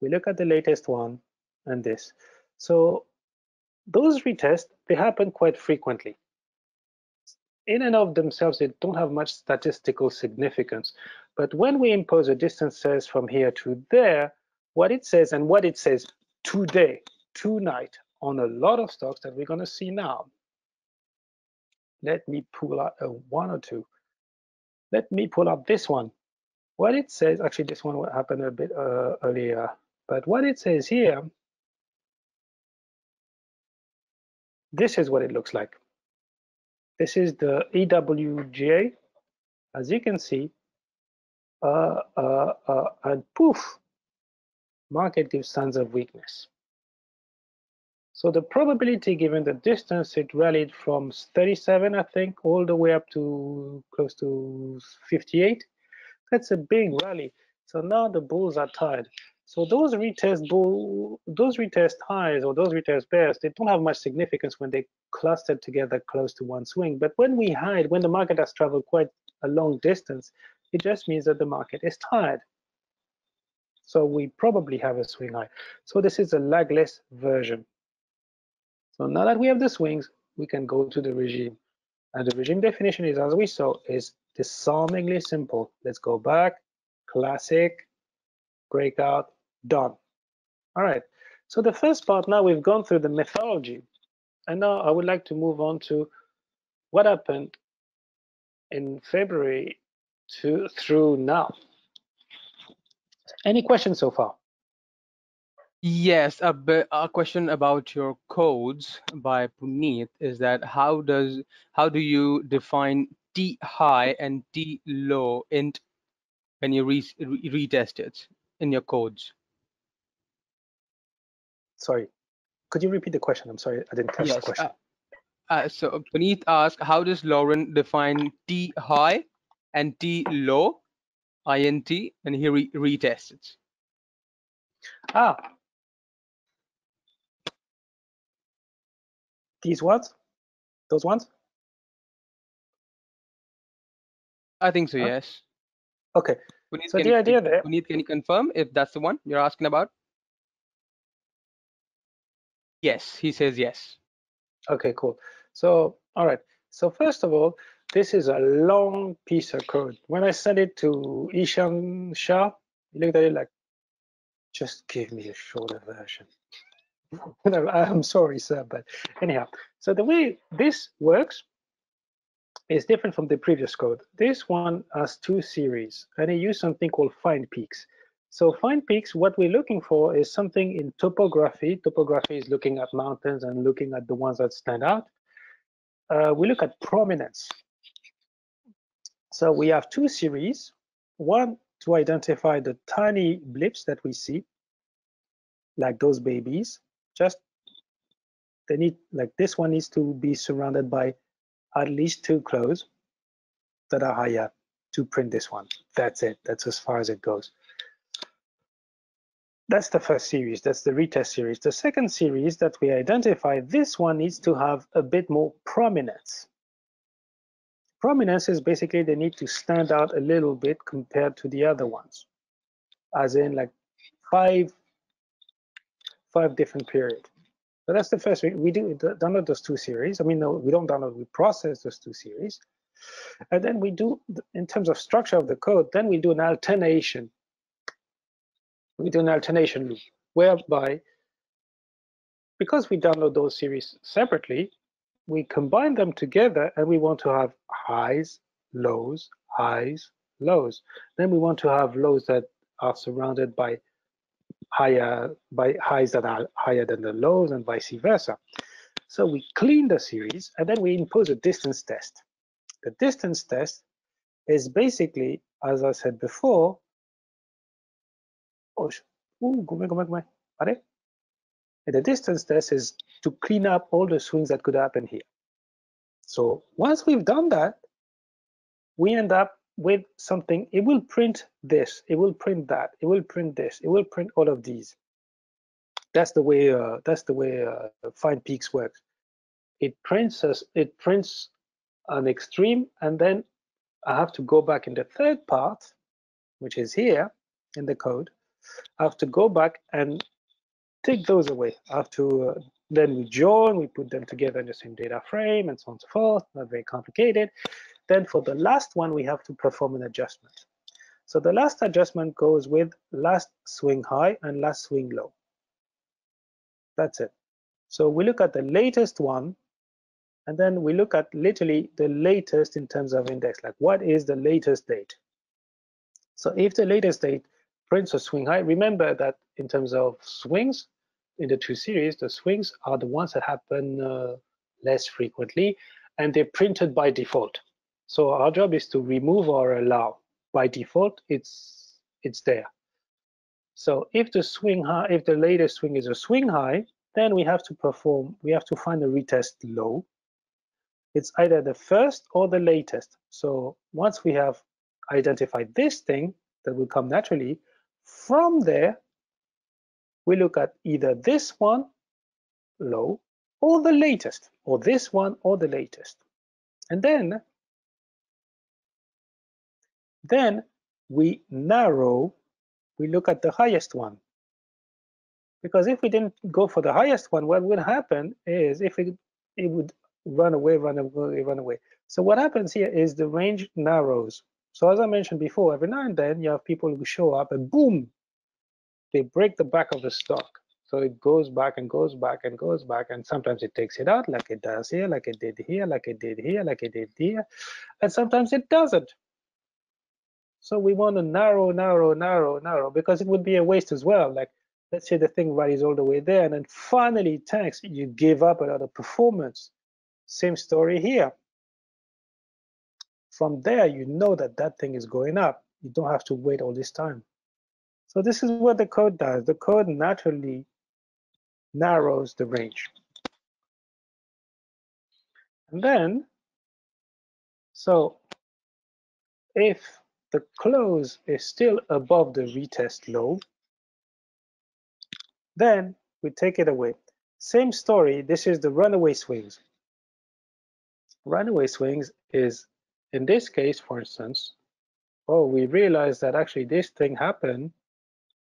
We look at the latest one. And this. So those retests, they happen quite frequently. In and of themselves, they don't have much statistical significance. But when we impose a distance test from here to there, what it says and what it says today, tonight, on a lot of stocks that we're going to see now. Let me pull out one or two. Let me pull out this one. What it says, actually, this one will happen a bit earlier. But what it says here, this is what it looks like. This is the EWJ, as you can see, and poof, market gives signs of weakness. So the probability, given the distance, it rallied from 37, I think, all the way up to close to 58. That's a big rally. So now the bulls are tired. So those retest highs or those retest bears, they don't have much significance when they cluster together close to one swing. But when we hide, when the market has traveled quite a long distance, it just means that the market is tired. So we probably have a swing high. So this is a lagless version. So now that we have the swings, we can go to the regime. And the regime definition is, as we saw, is disarmingly simple. Let's go back, classic, breakout. Done. All right, so the first part, now we've gone through the methodology. And now I would like to move on to what happened in February through now. Any questions so far? Yes, a question about your codes by Puneet is that how do you define T high and T low when you retest it in your codes? Sorry, could you repeat the question? I'm sorry, I didn't catch the question. So Puneet asked, how does Laurent define T high and T low, INT, and he retests it? Ah. These what? Those ones? I think so, huh? Yes. Okay. Puneet, so the idea there. Puneet, can you confirm if that's the one you're asking about? Yes, he says yes. Okay, cool. So, all right. So first of all, this is a long piece of code. When I sent it to Ishan Shah, he looked at it like, just give me a shorter version. I'm sorry, sir, but anyhow. So the way this works is different from the previous code. This one has two series, and it used something called find peaks. So find peaks, what we're looking for is something in topography. Topography is looking at mountains and looking at the ones that stand out. We look at prominence. So we have two series, one to identify the tiny blips that we see, like those babies. Just they need, like this one needs to be surrounded by at least two clothes that are higher to print this one. That's it, that's as far as it goes. That's the first series, that's the retest series. The second series that we identify, this one needs to have a bit more prominence. Prominence is basically they need to stand out a little bit compared to the other ones, as in like five different periods. So that's the first, we do download those two series. I mean, no, we don't download, we process those two series. And then we do, in terms of structure of the code, then we do an alternation. We do an alternation loop, whereby, because we download those series separately, we combine them together and we want to have highs, lows, highs, lows. Then we want to have lows that are surrounded by highs that are higher than the lows and vice versa. So we clean the series and then we impose a distance test. The distance test is basically, as I said before, and the distance test is to clean up all the swings that could happen here. So once we've done that, we end up with something. It will print this, it will print that, it will print this, it will print all of these. That's the way find peaks works. It prints an extreme, and then I have to go back in the third part, which is here in the code. I have to go back and take those away. I have to then we join, we put them together in the same data frame, and so on and so forth. Not very complicated. Then for the last one, we have to perform an adjustment. So the last adjustment goes with last swing high and last swing low. That's it. So we look at the latest one, and then we look at literally the latest in terms of index, like what is the latest date. So if the latest date prints a swing high, remember that in terms of swings in the two series, the swings are the ones that happen less frequently, and they're printed by default. So our job is to remove or allow. By default, it's there. So if the swing high, if the latest swing is a swing high, then we have to perform, we have to find a retest low. It's either the first or the latest. So once we have identified this thing that will come naturally, from there, we look at either this one, low, or the latest, or this one, or the latest. And then we narrow, we look at the highest one. Because if we didn't go for the highest one, what would happen is if it would run away. So what happens here is the range narrows. So as I mentioned before, every now and then you have people who show up and boom, they break the back of the stock. So it goes back and goes back and goes back, and sometimes it takes it out, like it does here, like it did here, like it did here, like it did here, and sometimes it doesn't. So we want to narrow, because it would be a waste as well. Like, let's say the thing rallies all the way there, and then finally it tanks, you give up another performance. Same story here. From there, you know that that thing is going up. You don't have to wait all this time. So this is what the code does. The code naturally narrows the range. And then, so if the close is still above the retest low, then we take it away. Same story, this is the runaway swings. Runaway swings is, in this case, for instance, oh, we realized that actually this thing happened,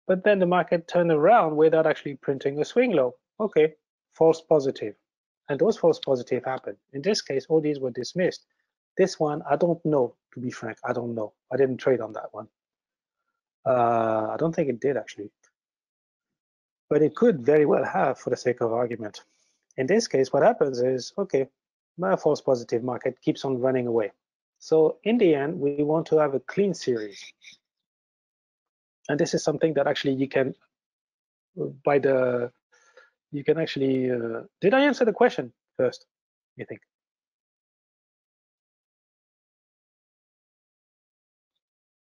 but then the market turned around without actually printing a swing low. Okay, false positive. And those false positive happened. In this case, all these were dismissed. This one, I don't know, to be frank, I don't know. I didn't trade on that one. I don't think it did actually. But it could very well have, for the sake of argument. In this case, what happens is, okay, my false positive market keeps on running away. So in the end, we want to have a clean series. And this is something that actually you can, by the, you can actually, did I answer the question first, you think?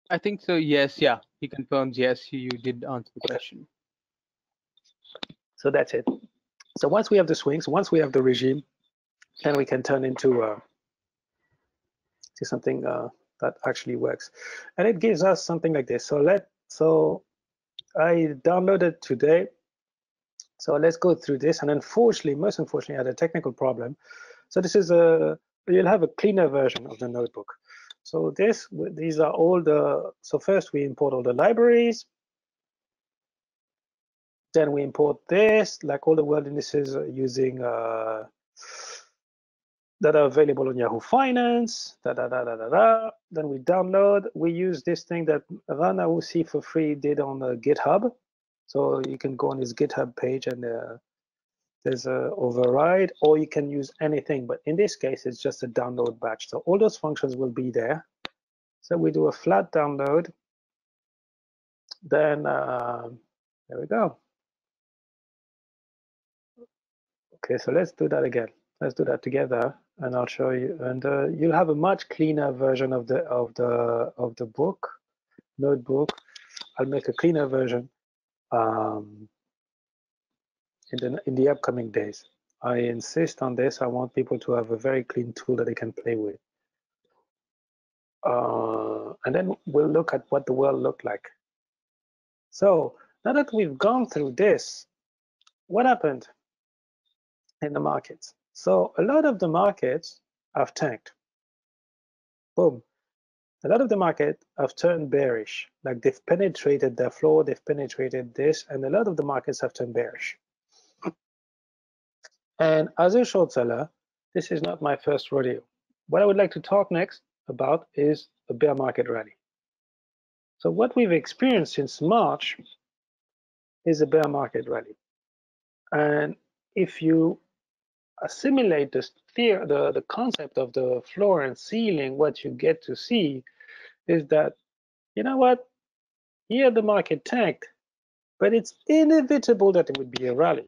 I think so, yes, yeah. He confirms, yes, you did answer the question. So that's it. So once we have the swings, once we have the regime, then we can turn into something that actually works. And it gives us something like this. So I downloaded today. So let's go through this. And unfortunately, most unfortunately, I had a technical problem. So this is a, you'll have a cleaner version of the notebook. So this, these are all the, so first we import all the libraries. Then we import this, like all the world indices using, that are available on Yahoo Finance, Then we download, we use this thing that Ran Aroussi for free did on GitHub. So you can go on his GitHub page and there's a override, or you can use anything, but in this case, it's just a download batch. So all those functions will be there. So we do a flat download, then there we go. Okay, so let's do that again. Let's do that together, and I'll show you. And you'll have a much cleaner version of the book, notebook. I'll make a cleaner version in the upcoming days. I insist on this. I want people to have a very clean tool that they can play with. And then we'll look at what the world looked like. So now that we've gone through this, what happened in the markets? So a lot of the markets have tanked. Boom. A lot of the market have turned bearish. Like they've penetrated their floor, they've penetrated this, and a lot of the markets have turned bearish. And as a short seller, this is not my first rodeo. What I would like to talk next about is a bear market rally. So what we've experienced since March is a bear market rally. And if you assimilate this theory, the concept of the floor and ceiling, what you get to see is that, you know what, here the market tanked, but it's inevitable that it would be a rally.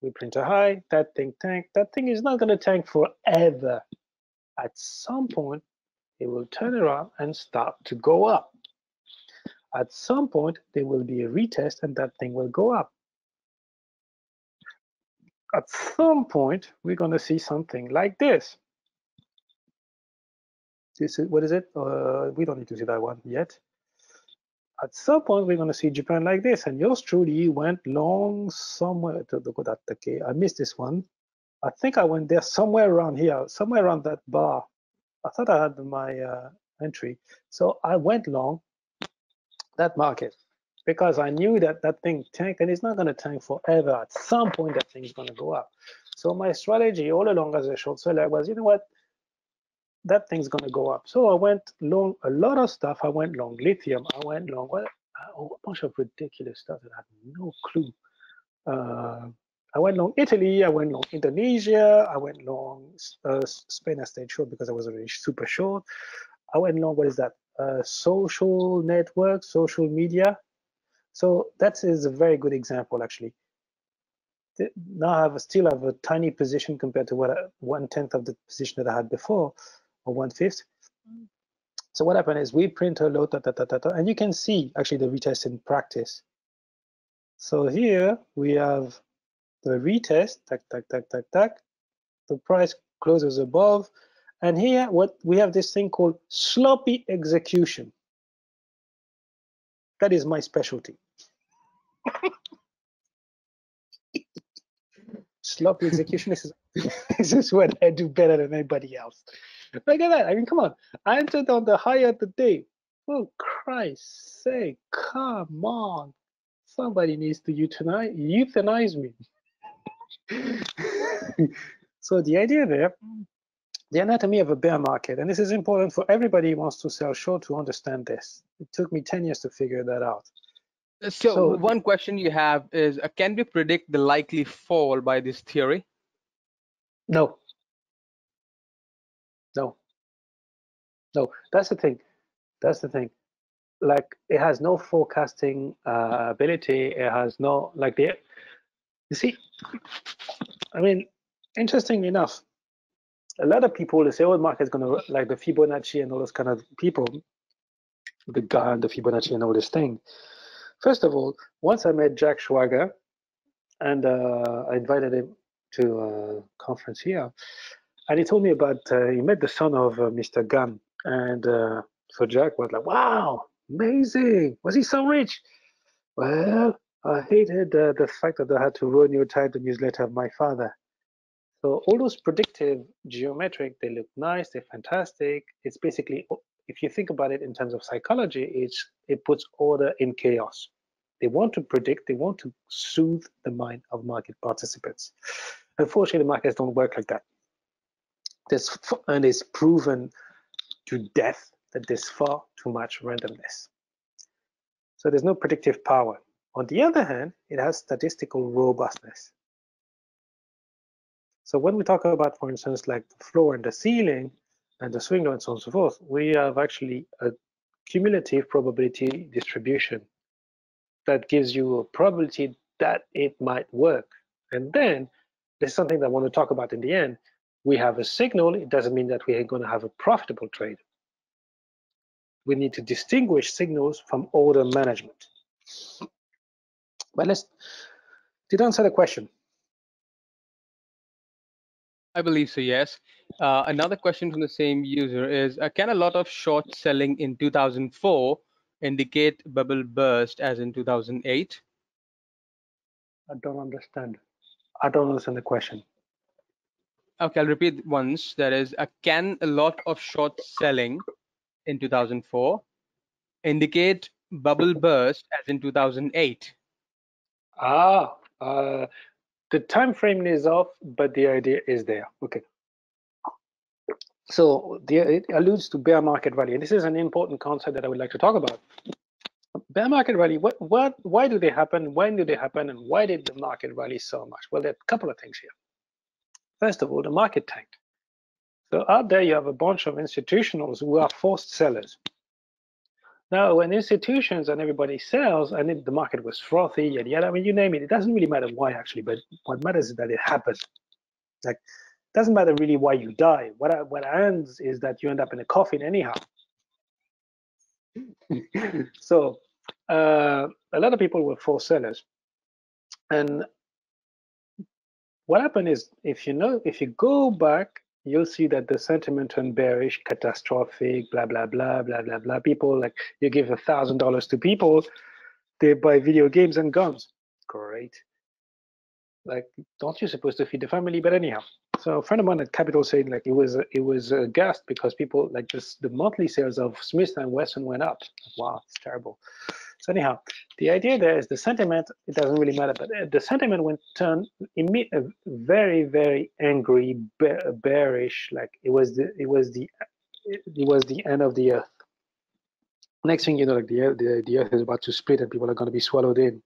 We print a high, that thing tanked. That thing is not going to tank forever. At some point, it will turn around and start to go up. At some point, there will be a retest and that thing will go up. At some point, we're going to see something like this. This is, what is it? We don't need to see that one yet. At some point, we're going to see Japan like this. And yours truly went long somewhere. Okay, I missed this one. I think I went there somewhere around here, somewhere around that bar. I thought I had my entry. So I went long that market, because I knew that that thing tanked, and it's not going to tank forever. At some point, that thing's going to go up. So my strategy all along as a short seller was, you know what, that thing's going to go up. So I went long a lot of stuff. I went long lithium. I went long a whole bunch of ridiculous stuff that I had no clue I went long Italy, I went long Indonesia, I went long Spain. I stayed short because I was already super short. I went long, what is that? Social networks, social media. So that is a very good example, actually. Now I have still have a tiny position compared to what 1/10 of the position that I had before, or 1/5. So what happened is we print a lot, and you can see actually the retest in practice. So here we have the retest, the price closes above, and here what we have this thing called sloppy execution. That is my specialty. Sloppy execution, this is what I do better than anybody else. Look at that, I mean, come on. I entered on the high of the day. Oh, Christ's sake, come on. Somebody needs to euthanize me. So the idea there, the anatomy of a bear market, and this is important for everybody who wants to sell short to understand this. It took me 10 years to figure that out. So one question you have is, can we predict the likely fall by this theory? No. No. No, that's the thing. That's the thing. Like, it has no forecasting ability. It has no, like, you see, I mean, interestingly enough, a lot of people, they say, oh, the market's going to, like the Fibonacci and all those kind of people, the gun, the Fibonacci and all this thing. First of all, once I met Jack Schwager, and I invited him to a conference here, and he told me about, he met the son of Mr. Gunn, and so Jack was like, wow, amazing, was he so rich? Well, I hated the fact that I had to type the newsletter of my father. So all those predictive geometric, they look nice, they're fantastic. It's basically, if you think about it in terms of psychology, it puts order in chaos. They want to predict, they want to soothe the mind of market participants. Unfortunately, the markets don't work like that. And it's proven to death that there's far too much randomness. So there's no predictive power. On the other hand, it has statistical robustness. So when we talk about, for instance, like the floor and the ceiling, and the swing low and so on and so forth, we have actually a cumulative probability distribution that gives you a probability that it might work. And then there's something that I want to talk about in the end. We have a signal. It doesn't mean that we are going to have a profitable trade. We need to distinguish signals from order management. But let's, did I answer the question? I believe so, yes. Another question from the same user is, can a lot of short selling in 2004 indicate bubble burst as in 2008? I don't understand. I don't understand the question. Okay, I'll repeat once. That is, can a lot of short selling in 2004 indicate bubble burst as in 2008? The time frame is off, but the idea is there. Okay. So it alludes to bear market rally, and this is an important concept that I would like to talk about. Bear market rally. What? Why do they happen? When do they happen? And why did the market rally so much? Well, there are a couple of things here. First of all, the market tanked. So out there, you have a bunch of institutionals who are forced sellers. Now, when institutions and everybody sells, and the market was frothy, yada yada, I mean, you name it, it doesn't really matter why, actually, but what matters is that it happens. Like, it doesn't matter really why you die. What ends is that you end up in a coffin anyhow. So, a lot of people were forced sellers. And what happened is, if you go back, you'll see that the sentiment turned bearish, catastrophic, blah, blah, blah, blah, blah, blah. People, like, you give $1,000 to people, they buy video games and guns. Great. Like, don't you supposed to feed the family? But anyhow, so a friend of mine at Capital said, like, it was aghast because people, like, just the monthly sales of Smith and Wesson went up. Wow, it's terrible. So anyhow, the idea there is the sentiment, it doesn't really matter, but the sentiment went turned very, very angry, bearish, like it was the end of the earth. Next thing you know, like the earth is about to split and people are going to be swallowed in.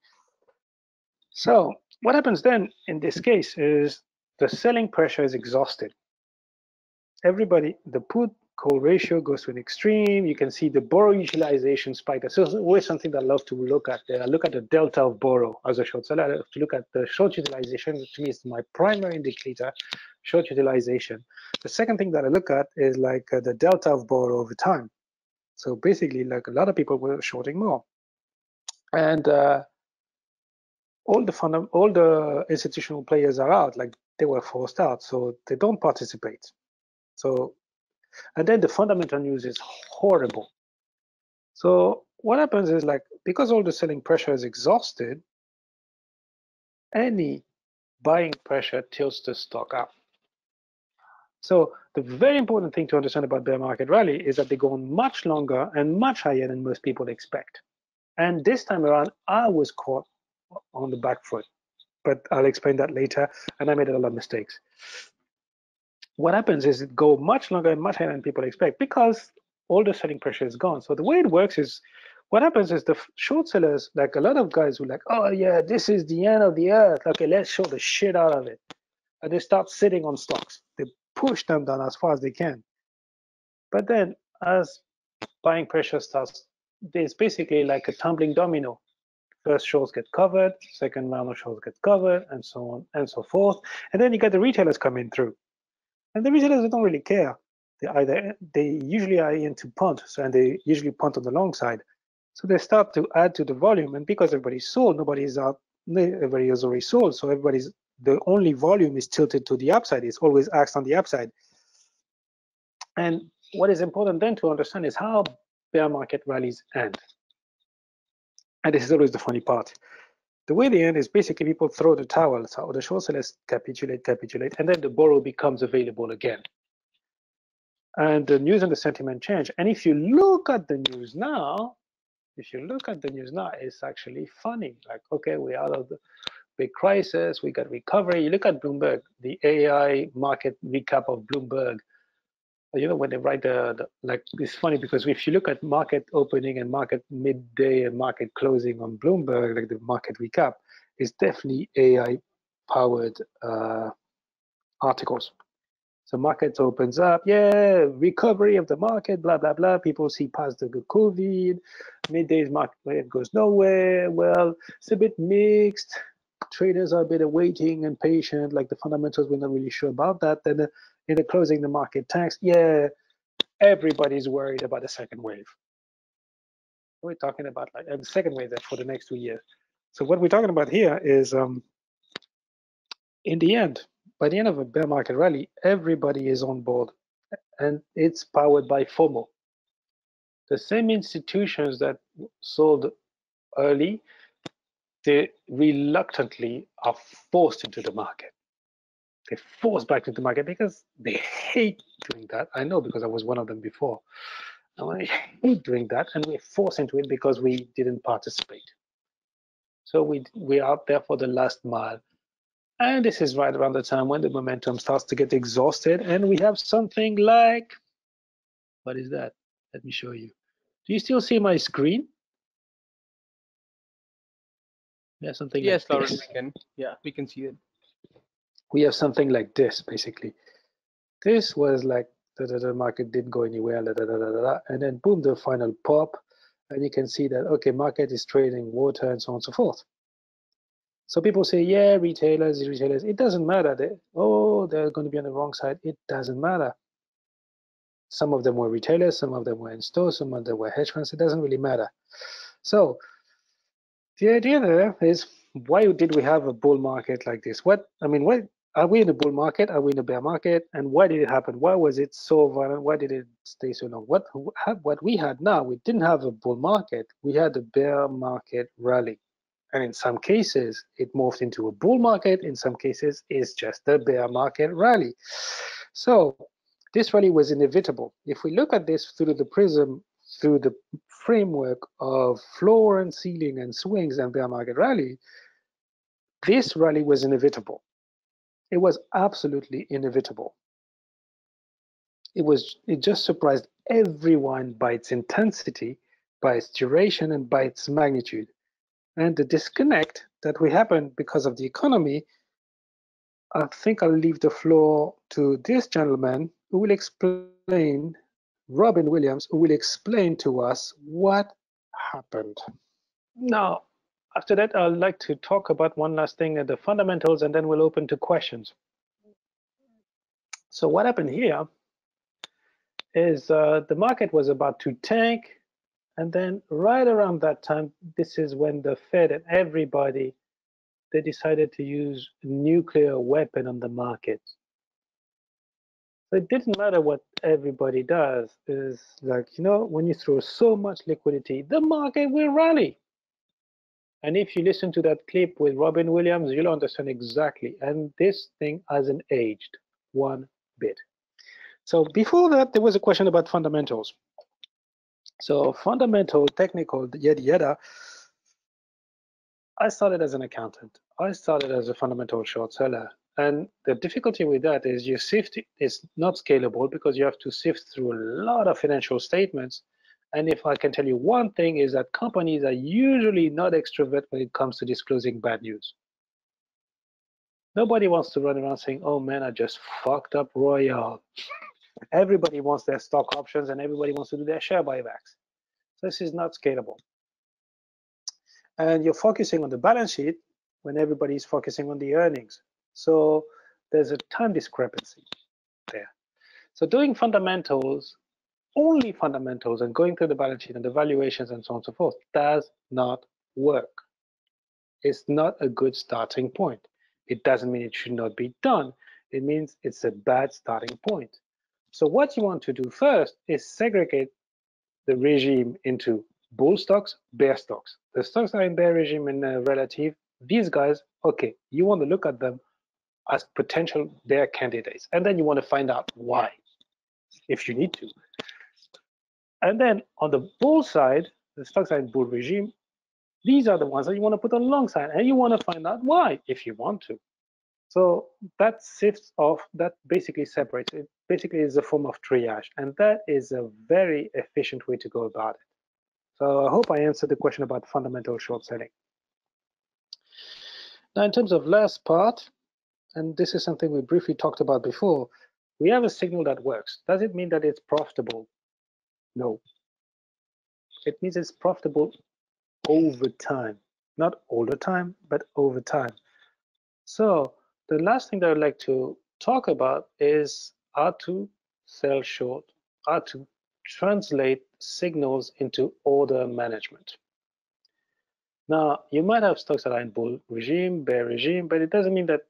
So What happens then in this case is the selling pressure is exhausted. Everybody, the put-call ratio goes to an extreme. You can see the borrow utilization spike. That's always something that I love to look at. I look at the delta of borrow as a short seller. I love to look at the short utilization, which means my primary indicator, short utilization. The second thing that I look at is like the delta of borrow over time. So basically, like a lot of people were shorting more, and all the institutional players are out. Like they were forced out, so they don't participate. So, and then the fundamental news is horrible. So what happens is like, because all the selling pressure is exhausted, any buying pressure tilts the stock up. So the very important thing to understand about bear market rally is that they go on much longer and much higher than most people expect. And this time around, I was caught on the back foot, but I'll explain that later. And I made a lot of mistakes. What happens is it go much longer and much higher than people expect because all the selling pressure is gone. So the way it works is, what happens is the short sellers, like a lot of guys who are like, oh yeah, this is the end of the earth. Okay, let's short the shit out of it. And they start sitting on stocks. They push them down as far as they can. But then as buying pressure starts, there's basically like a tumbling domino. First shorts get covered, second round of shorts get covered, and so on and so forth. And then you get the retailers coming through. And the retailers, they don't really care. They usually are into punt, and they usually punt on the long side. So they start to add to the volume, and because everybody's sold, nobody's out, everybody has already sold, so everybody's, the only volume is tilted to the upside. It's always axed on the upside. And what is important then to understand is how bear market rallies end. And this is always the funny part. The way they end is basically people throw the towel. So the short sellers capitulate, and then the borrow becomes available again. And the news and the sentiment change. And if you look at the news now, it's actually funny. Like, okay, we're out of the big crisis, we got recovery. You look at Bloomberg, the AI market recap of Bloomberg. You know, when they write the like, it's funny because if you look at market opening and market midday and market closing on Bloomberg, like the market recap, it's definitely AI-powered articles. So market opens up, yeah, recovery of the market, blah, blah, blah. People see past the COVID. Midday's market goes nowhere. Well, it's a bit mixed. Traders are a bit waiting and patient, like the fundamentals, we're not really sure about that. Then in the closing, the market tanks. Yeah, everybody's worried about the second wave. We're talking about like the second wave for the next 2 years. So what we're talking about here is in the end, by the end of a bear market rally, everybody is on board, and it's powered by FOMO. The same institutions that sold early, they reluctantly are forced into the market. They're forced back into the market because they hate doing that. I know, because I was one of them before. I hate doing that, and we're forced into it because we didn't participate. So we're out there for the last mile. And this is right around the time when the momentum starts to get exhausted, and we have something like, what is that? Let me show you. Do you still see my screen? Yeah, something yes, like Lauren, we can. Yeah, we can see it. We have something like this, basically. This was like the market didn't go anywhere, and then boom, the final pop, and you can see that okay, market is trading water and so on and so forth. So people say, yeah, retailers. It doesn't matter. They're going to be on the wrong side. It doesn't matter. Some of them were retailers, some of them were in stores, some of them were hedge funds. It doesn't really matter. So the idea there is, why did we have a bull market like this? What are we in a bull market? Are we in a bear market? And why did it happen? Why was it so violent? Why did it stay so long? What we had now, we didn't have a bull market. We had a bear market rally. And in some cases, it morphed into a bull market. In some cases, it's just a bear market rally. So this rally was inevitable. If we look at this through the prism, through the framework of floor and ceiling and swings and bear market rally, this rally was inevitable. It was absolutely inevitable. It just surprised everyone by its intensity, by its duration, and by its magnitude. And the disconnect that will happen because of the economy, I think I'll leave the floor to this gentleman who will explain, Robin Williams, who will explain to us what happened. Now, after that, I'd like to talk about one last thing at the fundamentals, and then we'll open to questions. So what happened here is the market was about to tank, and then right around that time, this is when the Fed and everybody, they decided to use a nuclear weapon on the market. So it didn't matter what everybody does, is like, you know, when you throw so much liquidity, the market will rally. And if you listen to that clip with Robin Williams, you'll understand exactly. And this thing hasn't aged one bit. So before that, there was a question about fundamentals. So fundamental, technical, yada, yada. I started as an accountant. I started as a fundamental short seller. And the difficulty with that is you sift, it's not scalable because you have to sift through a lot of financial statements. And if I can tell you one thing is that companies are usually not extrovert when it comes to disclosing bad news. Nobody wants to run around saying, oh man, I just fucked up royal. Everybody wants their stock options and everybody wants to do their share buybacks. So this is not scalable. And you're focusing on the balance sheet when everybody's focusing on the earnings. So there's a time discrepancy there. So doing fundamentals, only fundamentals, and going through the balance sheet and the valuations and so on and so forth does not work. It's not a good starting point. It doesn't mean it should not be done. It means it's a bad starting point. So what you want to do first is segregate the regime into bull stocks, bear stocks. The stocks that are in bear regime and relative, these guys, okay, you want to look at them as potential bear candidates. And then you want to find out why, if you need to. And then on the bull side, the stocks are in bull regime, these are the ones that you want to put alongside, and you want to find out why, if you want to. So that sifts off, that basically separates. It basically is a form of triage, and that is a very efficient way to go about it. So I hope I answered the question about fundamental short selling. Now, in terms of last part, and this is something we briefly talked about before, we have a signal that works. Does it mean that it's profitable? No. It means it's profitable over time, not all the time, but over time. So the last thing that I'd like to talk about is how to sell short, how to translate signals into order management. Now, you might have stocks that are in bull regime, bear regime, but it doesn't mean that,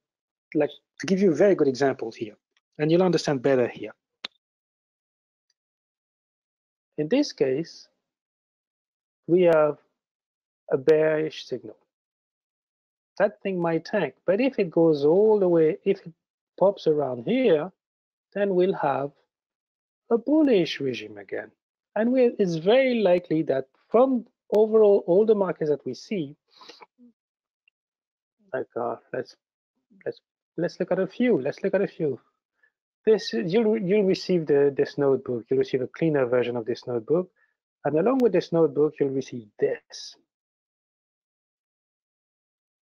like, to give you a very good example here, and you'll understand better here. In this case, we have a bearish signal. That thing might tank, but if it goes all the way, if it pops around here, then we'll have a bullish regime again. And it's very likely that from overall all the markets that we see, like let's look at a few. Let's look at a few. This is, you'll receive this notebook. You'll receive a cleaner version of this notebook, and along with this notebook, you'll receive this.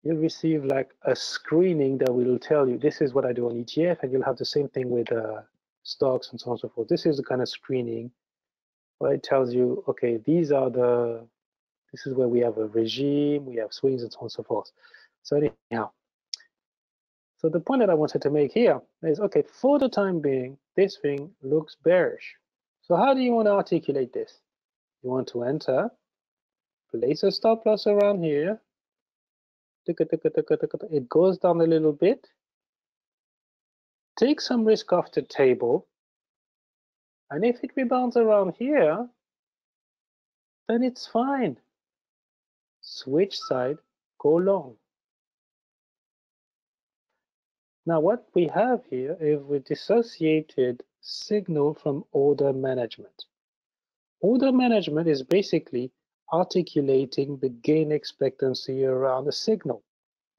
You'll receive like a screening that will tell you this is what I do on ETF, and you'll have the same thing with stocks and so on and so forth. This is the kind of screening where it tells you, okay, these are the, this is where we have a regime, we have swings and so on and so forth. So anyhow, so the point that I wanted to make here is, okay, for the time being, this thing looks bearish. So how do you want to articulate this? You want to enter, place a stop loss around here. It goes down a little bit. Take some risk off the table. And if it rebounds around here, then it's fine. Switch side, go long. Now, what we have here is we dissociated signal from order management. Order management is basically articulating the gain expectancy around the signal.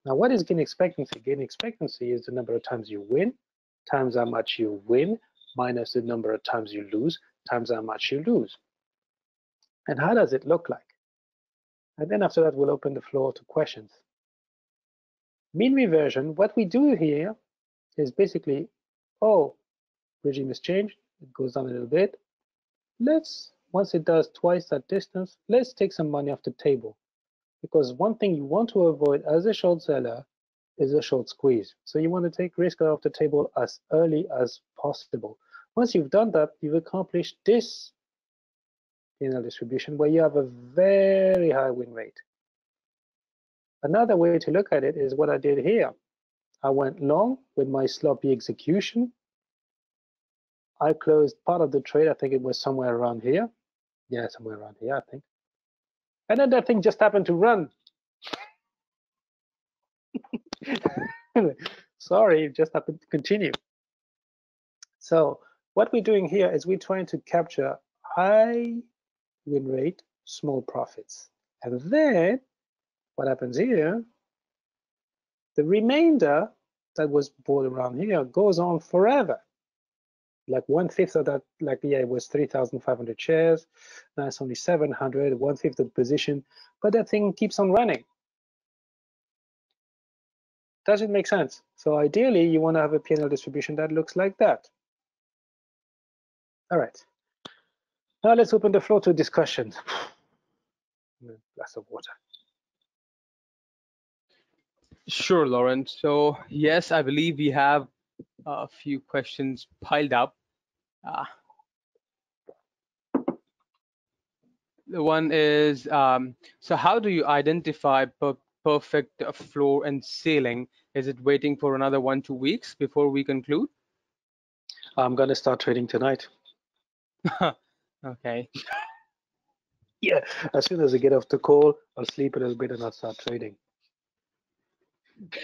Now, what is gain expectancy? Gain expectancy is the number of times you win, times how much you win, minus the number of times you lose, times how much you lose. And how does it look like? And then after that, we'll open the floor to questions. mean reversion, what we do here is basically, oh, regime is changed, it goes down a little bit. Let's, once it does twice that distance, let's take some money off the table. Because one thing you want to avoid as a short seller is a short squeeze. So you want to take risk off the table as early as possible. Once you've done that, you've accomplished this P&L distribution where you have a very high win rate. Another way to look at it is what I did here. I went long with my sloppy execution. I closed part of the trade. I think it was somewhere around here. Yeah, somewhere around here, I think. And then that thing just happened to run. Sorry, it just happened to continue. So what we're doing here is we're trying to capture high win rate, small profits. And then what happens here, the remainder that was bought around here goes on forever. Like 1/5 of that, like, yeah, it was 3,500 shares. Now it's only 700, 1/5 of the position, but that thing keeps on running. Does it make sense? So ideally, you want to have a P&L distribution that looks like that. All right. Now let's open the floor to discussion. A glass of water. Sure, Laurent. So yes, I believe we have a few questions piled up. The one is, so how do you identify perfect floor and ceiling? Is it waiting for another 1-2 weeks before we conclude? I'm going to start trading tonight. Okay. Yeah, as soon as I get off the call, I'll sleep a little bit and I'll start trading.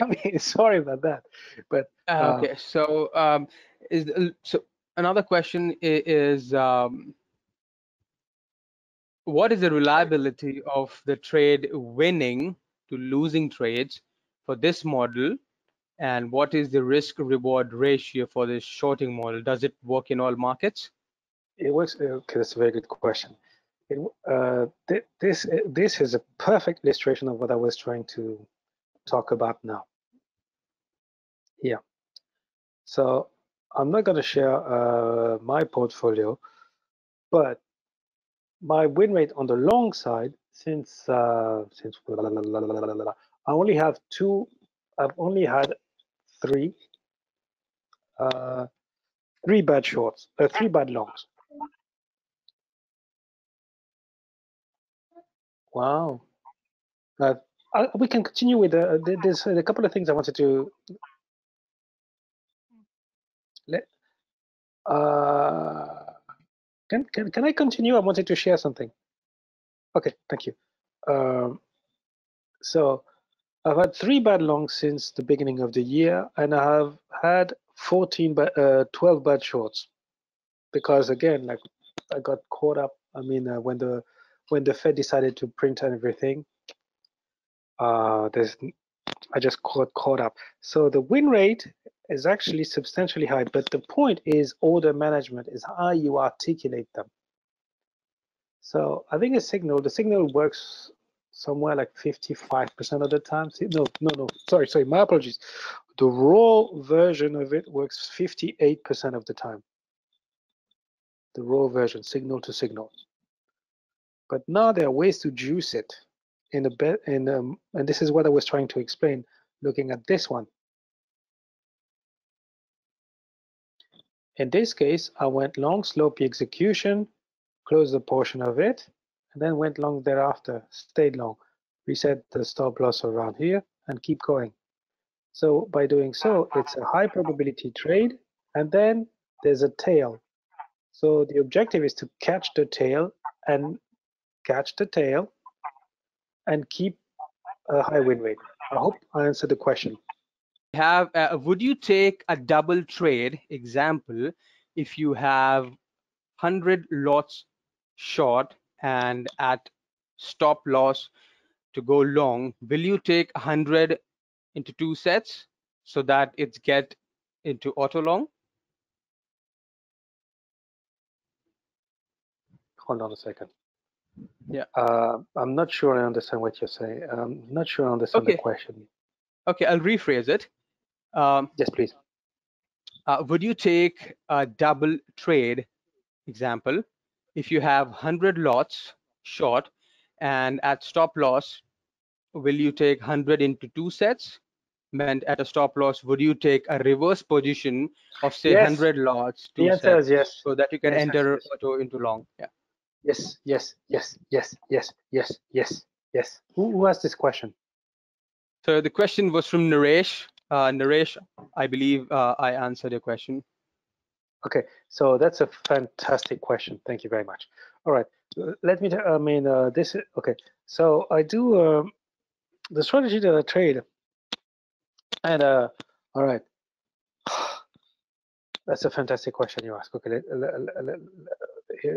I mean, sorry about that, but okay. So, so another question is, what is the reliability of the trade winning to losing trades for this model, and what is the risk-reward ratio for this shorting model? Does it work in all markets? It works. Okay, that's a very good question. It, this is a perfect illustration of what I was trying to talk about now. Yeah. So I'm not going to share my portfolio, but my win rate on the long side, since I've only had three three bad shorts, three bad longs. Wow. We can continue with there's a couple of things I wanted to. Can I continue? I wanted to share something. Okay, thank you. So I've had 3 bad longs since the beginning of the year, and I have had 12 bad shorts, because again, like, I got caught up. I mean, when the Fed decided to print and everything. I just got caught up. So the win rate is actually substantially high, but the point is order management is how you articulate them. So I think the signal works somewhere like 55% of the time. No, sorry, my apologies. The raw version of it works 58% of the time. The raw version, signal to signal. But now there are ways to juice it. And this is what I was trying to explain, looking at this one. In this case, I went long, sloppy execution, closed a portion of it, and then went long thereafter, stayed long, reset the stop loss around here, and keep going. So by doing so, it's a high probability trade, and then there's a tail. So the objective is to catch the tail, and keep a high win rate. I hope I answered the question. Would you take a double trade example if you have 100 lots short and at stop loss to go long? Will you take 100 into 2 sets so that it's get into auto long? Hold on a second. Yeah, I'm not sure I understand what you're saying. I'm not sure I understand the question. Okay, I'll rephrase it. Yes, please. Would you take a double trade example if you have 100 lots short, and at stop loss, will you take 100 into two sets? Meant at a stop loss, would you take a reverse position of say 100 lots, two sets, yes, so that you can enter into long? Yeah. Yes. Who asked this question? So the question was from Naresh. Naresh, I believe I answered your question. Okay, so that's a fantastic question. Thank you very much. All right, let me. Okay. So I do the strategy that I trade, and all right, that's a fantastic question you ask. Okay,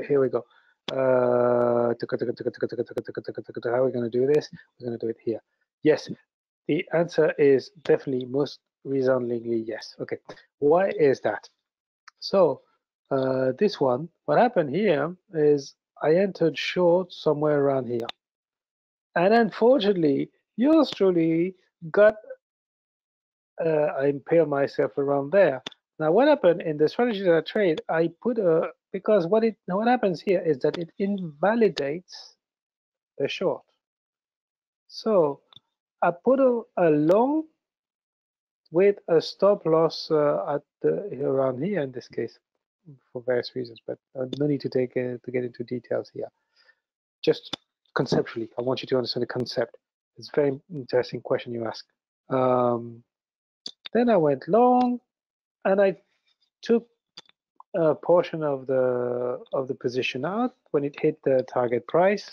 here we go. How are we going to do this? We're going to do it here. Yes. The answer is definitely, most resoundingly, yes. Okay, why is that? So this one, what happened here is I entered short somewhere around here. And unfortunately, yours truly got, I impaled myself around there. Now what happened in the strategy that I trade, I put a, because what happens here is that it invalidates the short. So I put a long with a stop loss at around here in this case for various reasons, but no need to take to get into details here. Just conceptually, I want you to understand the concept. It's a very interesting question you ask. Then I went long, and I took a portion of the position out when it hit the target price,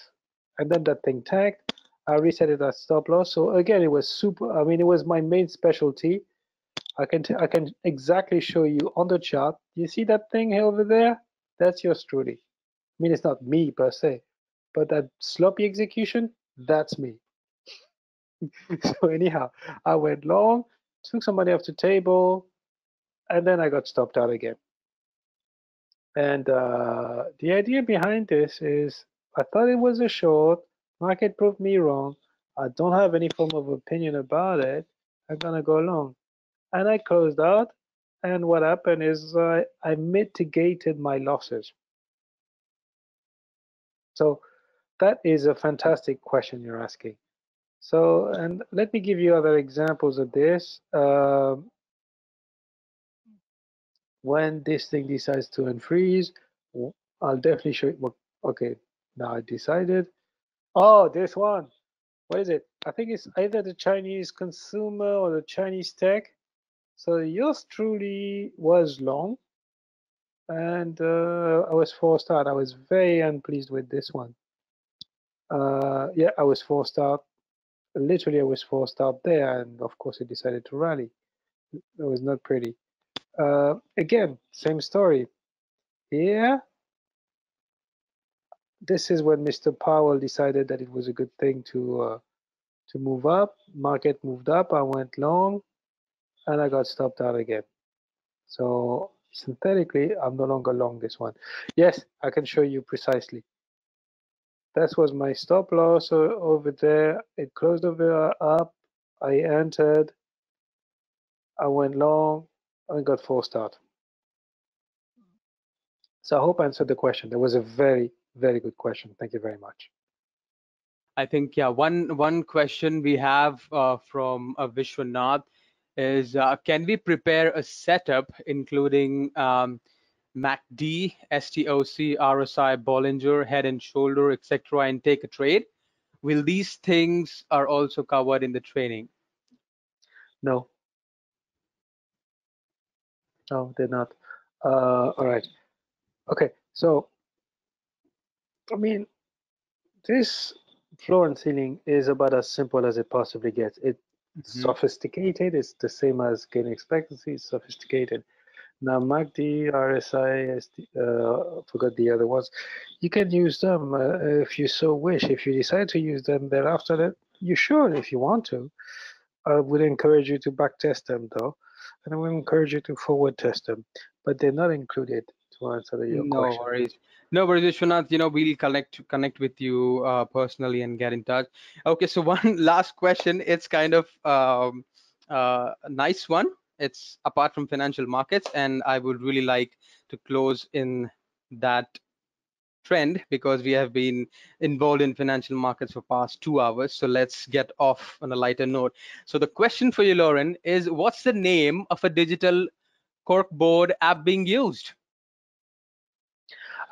and then that thing tagged. I reset it at stop loss. So again, it was super. I mean, it was my main specialty. I can exactly show you on the chart. You see that thing over there? That's yours truly. I mean, it's not me per se, but that sloppy execution, that's me. So anyhow, I went long, took some money off the table, and then I got stopped out again. And the idea behind this is, I thought it was a short. Market proved me wrong. I don't have any form of opinion about it. I'm gonna go long, and I closed out. And what happened is I mitigated my losses. So that is a fantastic question you're asking. So, and let me give you other examples of this. When this thing decides to unfreeze, I'll definitely show it. Okay, now I decided. Oh, this one. What is it? I think it's either the Chinese consumer or the Chinese tech. So yours truly was long, and I was forced out. I was very unpleased with this one. Yeah, I was forced out. Literally, I was forced out there, and of course, it decided to rally. It was not pretty. Again, same story. Here. This is when Mr. Powell decided that it was a good thing to move up. Market moved up. I went long, and I got stopped out again. So synthetically, I'm no longer long this one. Yes, I can show you precisely. That was my stop loss over there. It closed over up. I entered. I went long, and got forced out. So I hope I answered the question. There was a very good question. Thank you very much. I think, yeah, one question we have from Vishwanath is, can we prepare a setup including MACD, STOC, RSI, Bollinger, Head and Shoulder, etc., and take a trade? Will these things are also covered in the training? No. No, they're not. All right. Okay, so I mean, this floor and ceiling is about as simple as it possibly gets. It's sophisticated. It's the same as gain expectancy. It's sophisticated. Now, MACD, RSI, forgot the other ones. You can use them if you so wish. If you decide to use them thereafter, then you should if you want to. I would encourage you to backtest them, though, and I would encourage you to forward test them. But they're not included. To answer your question. No worries, Vishwanath. You know, we'll connect with you personally and get in touch. Okay, so one last question. It's kind of a nice one. It's apart from financial markets, and I would really like to close in that trend because we have been involved in financial markets for past 2 hours. So let's get off on a lighter note. So the question for you, Lauren, is what's the name of a digital corkboard app being used?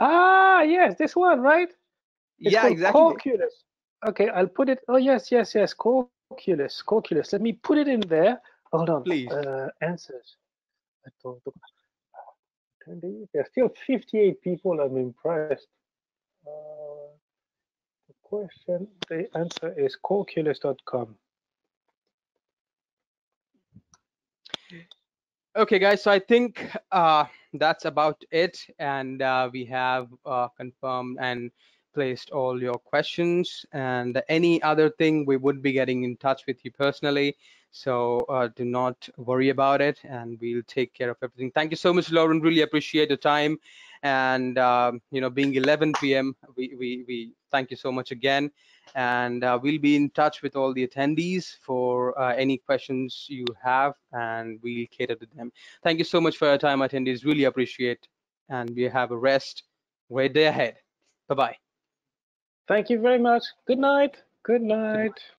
Yes, this one, right? It's exactly. Corculus. Okay, I'll put it. Oh, yes. Corculus. Let me put it in there. Hold on, please. Answers. There are still 58 people. I'm impressed. The answer is Corculus.com. Okay, guys. So I think that's about it, and we have confirmed and placed all your questions. And any other thing, we would be getting in touch with you personally. So do not worry about it, and we'll take care of everything. Thank you so much, Lauren. Really appreciate your time, and you know, being 11 p.m., we thank you so much again, and we'll be in touch with all the attendees for any questions you have, and we'll cater to them. Thank you so much for your time, attendees. Really appreciate, and we have a great day ahead. Bye bye. Thank you very much. Good night.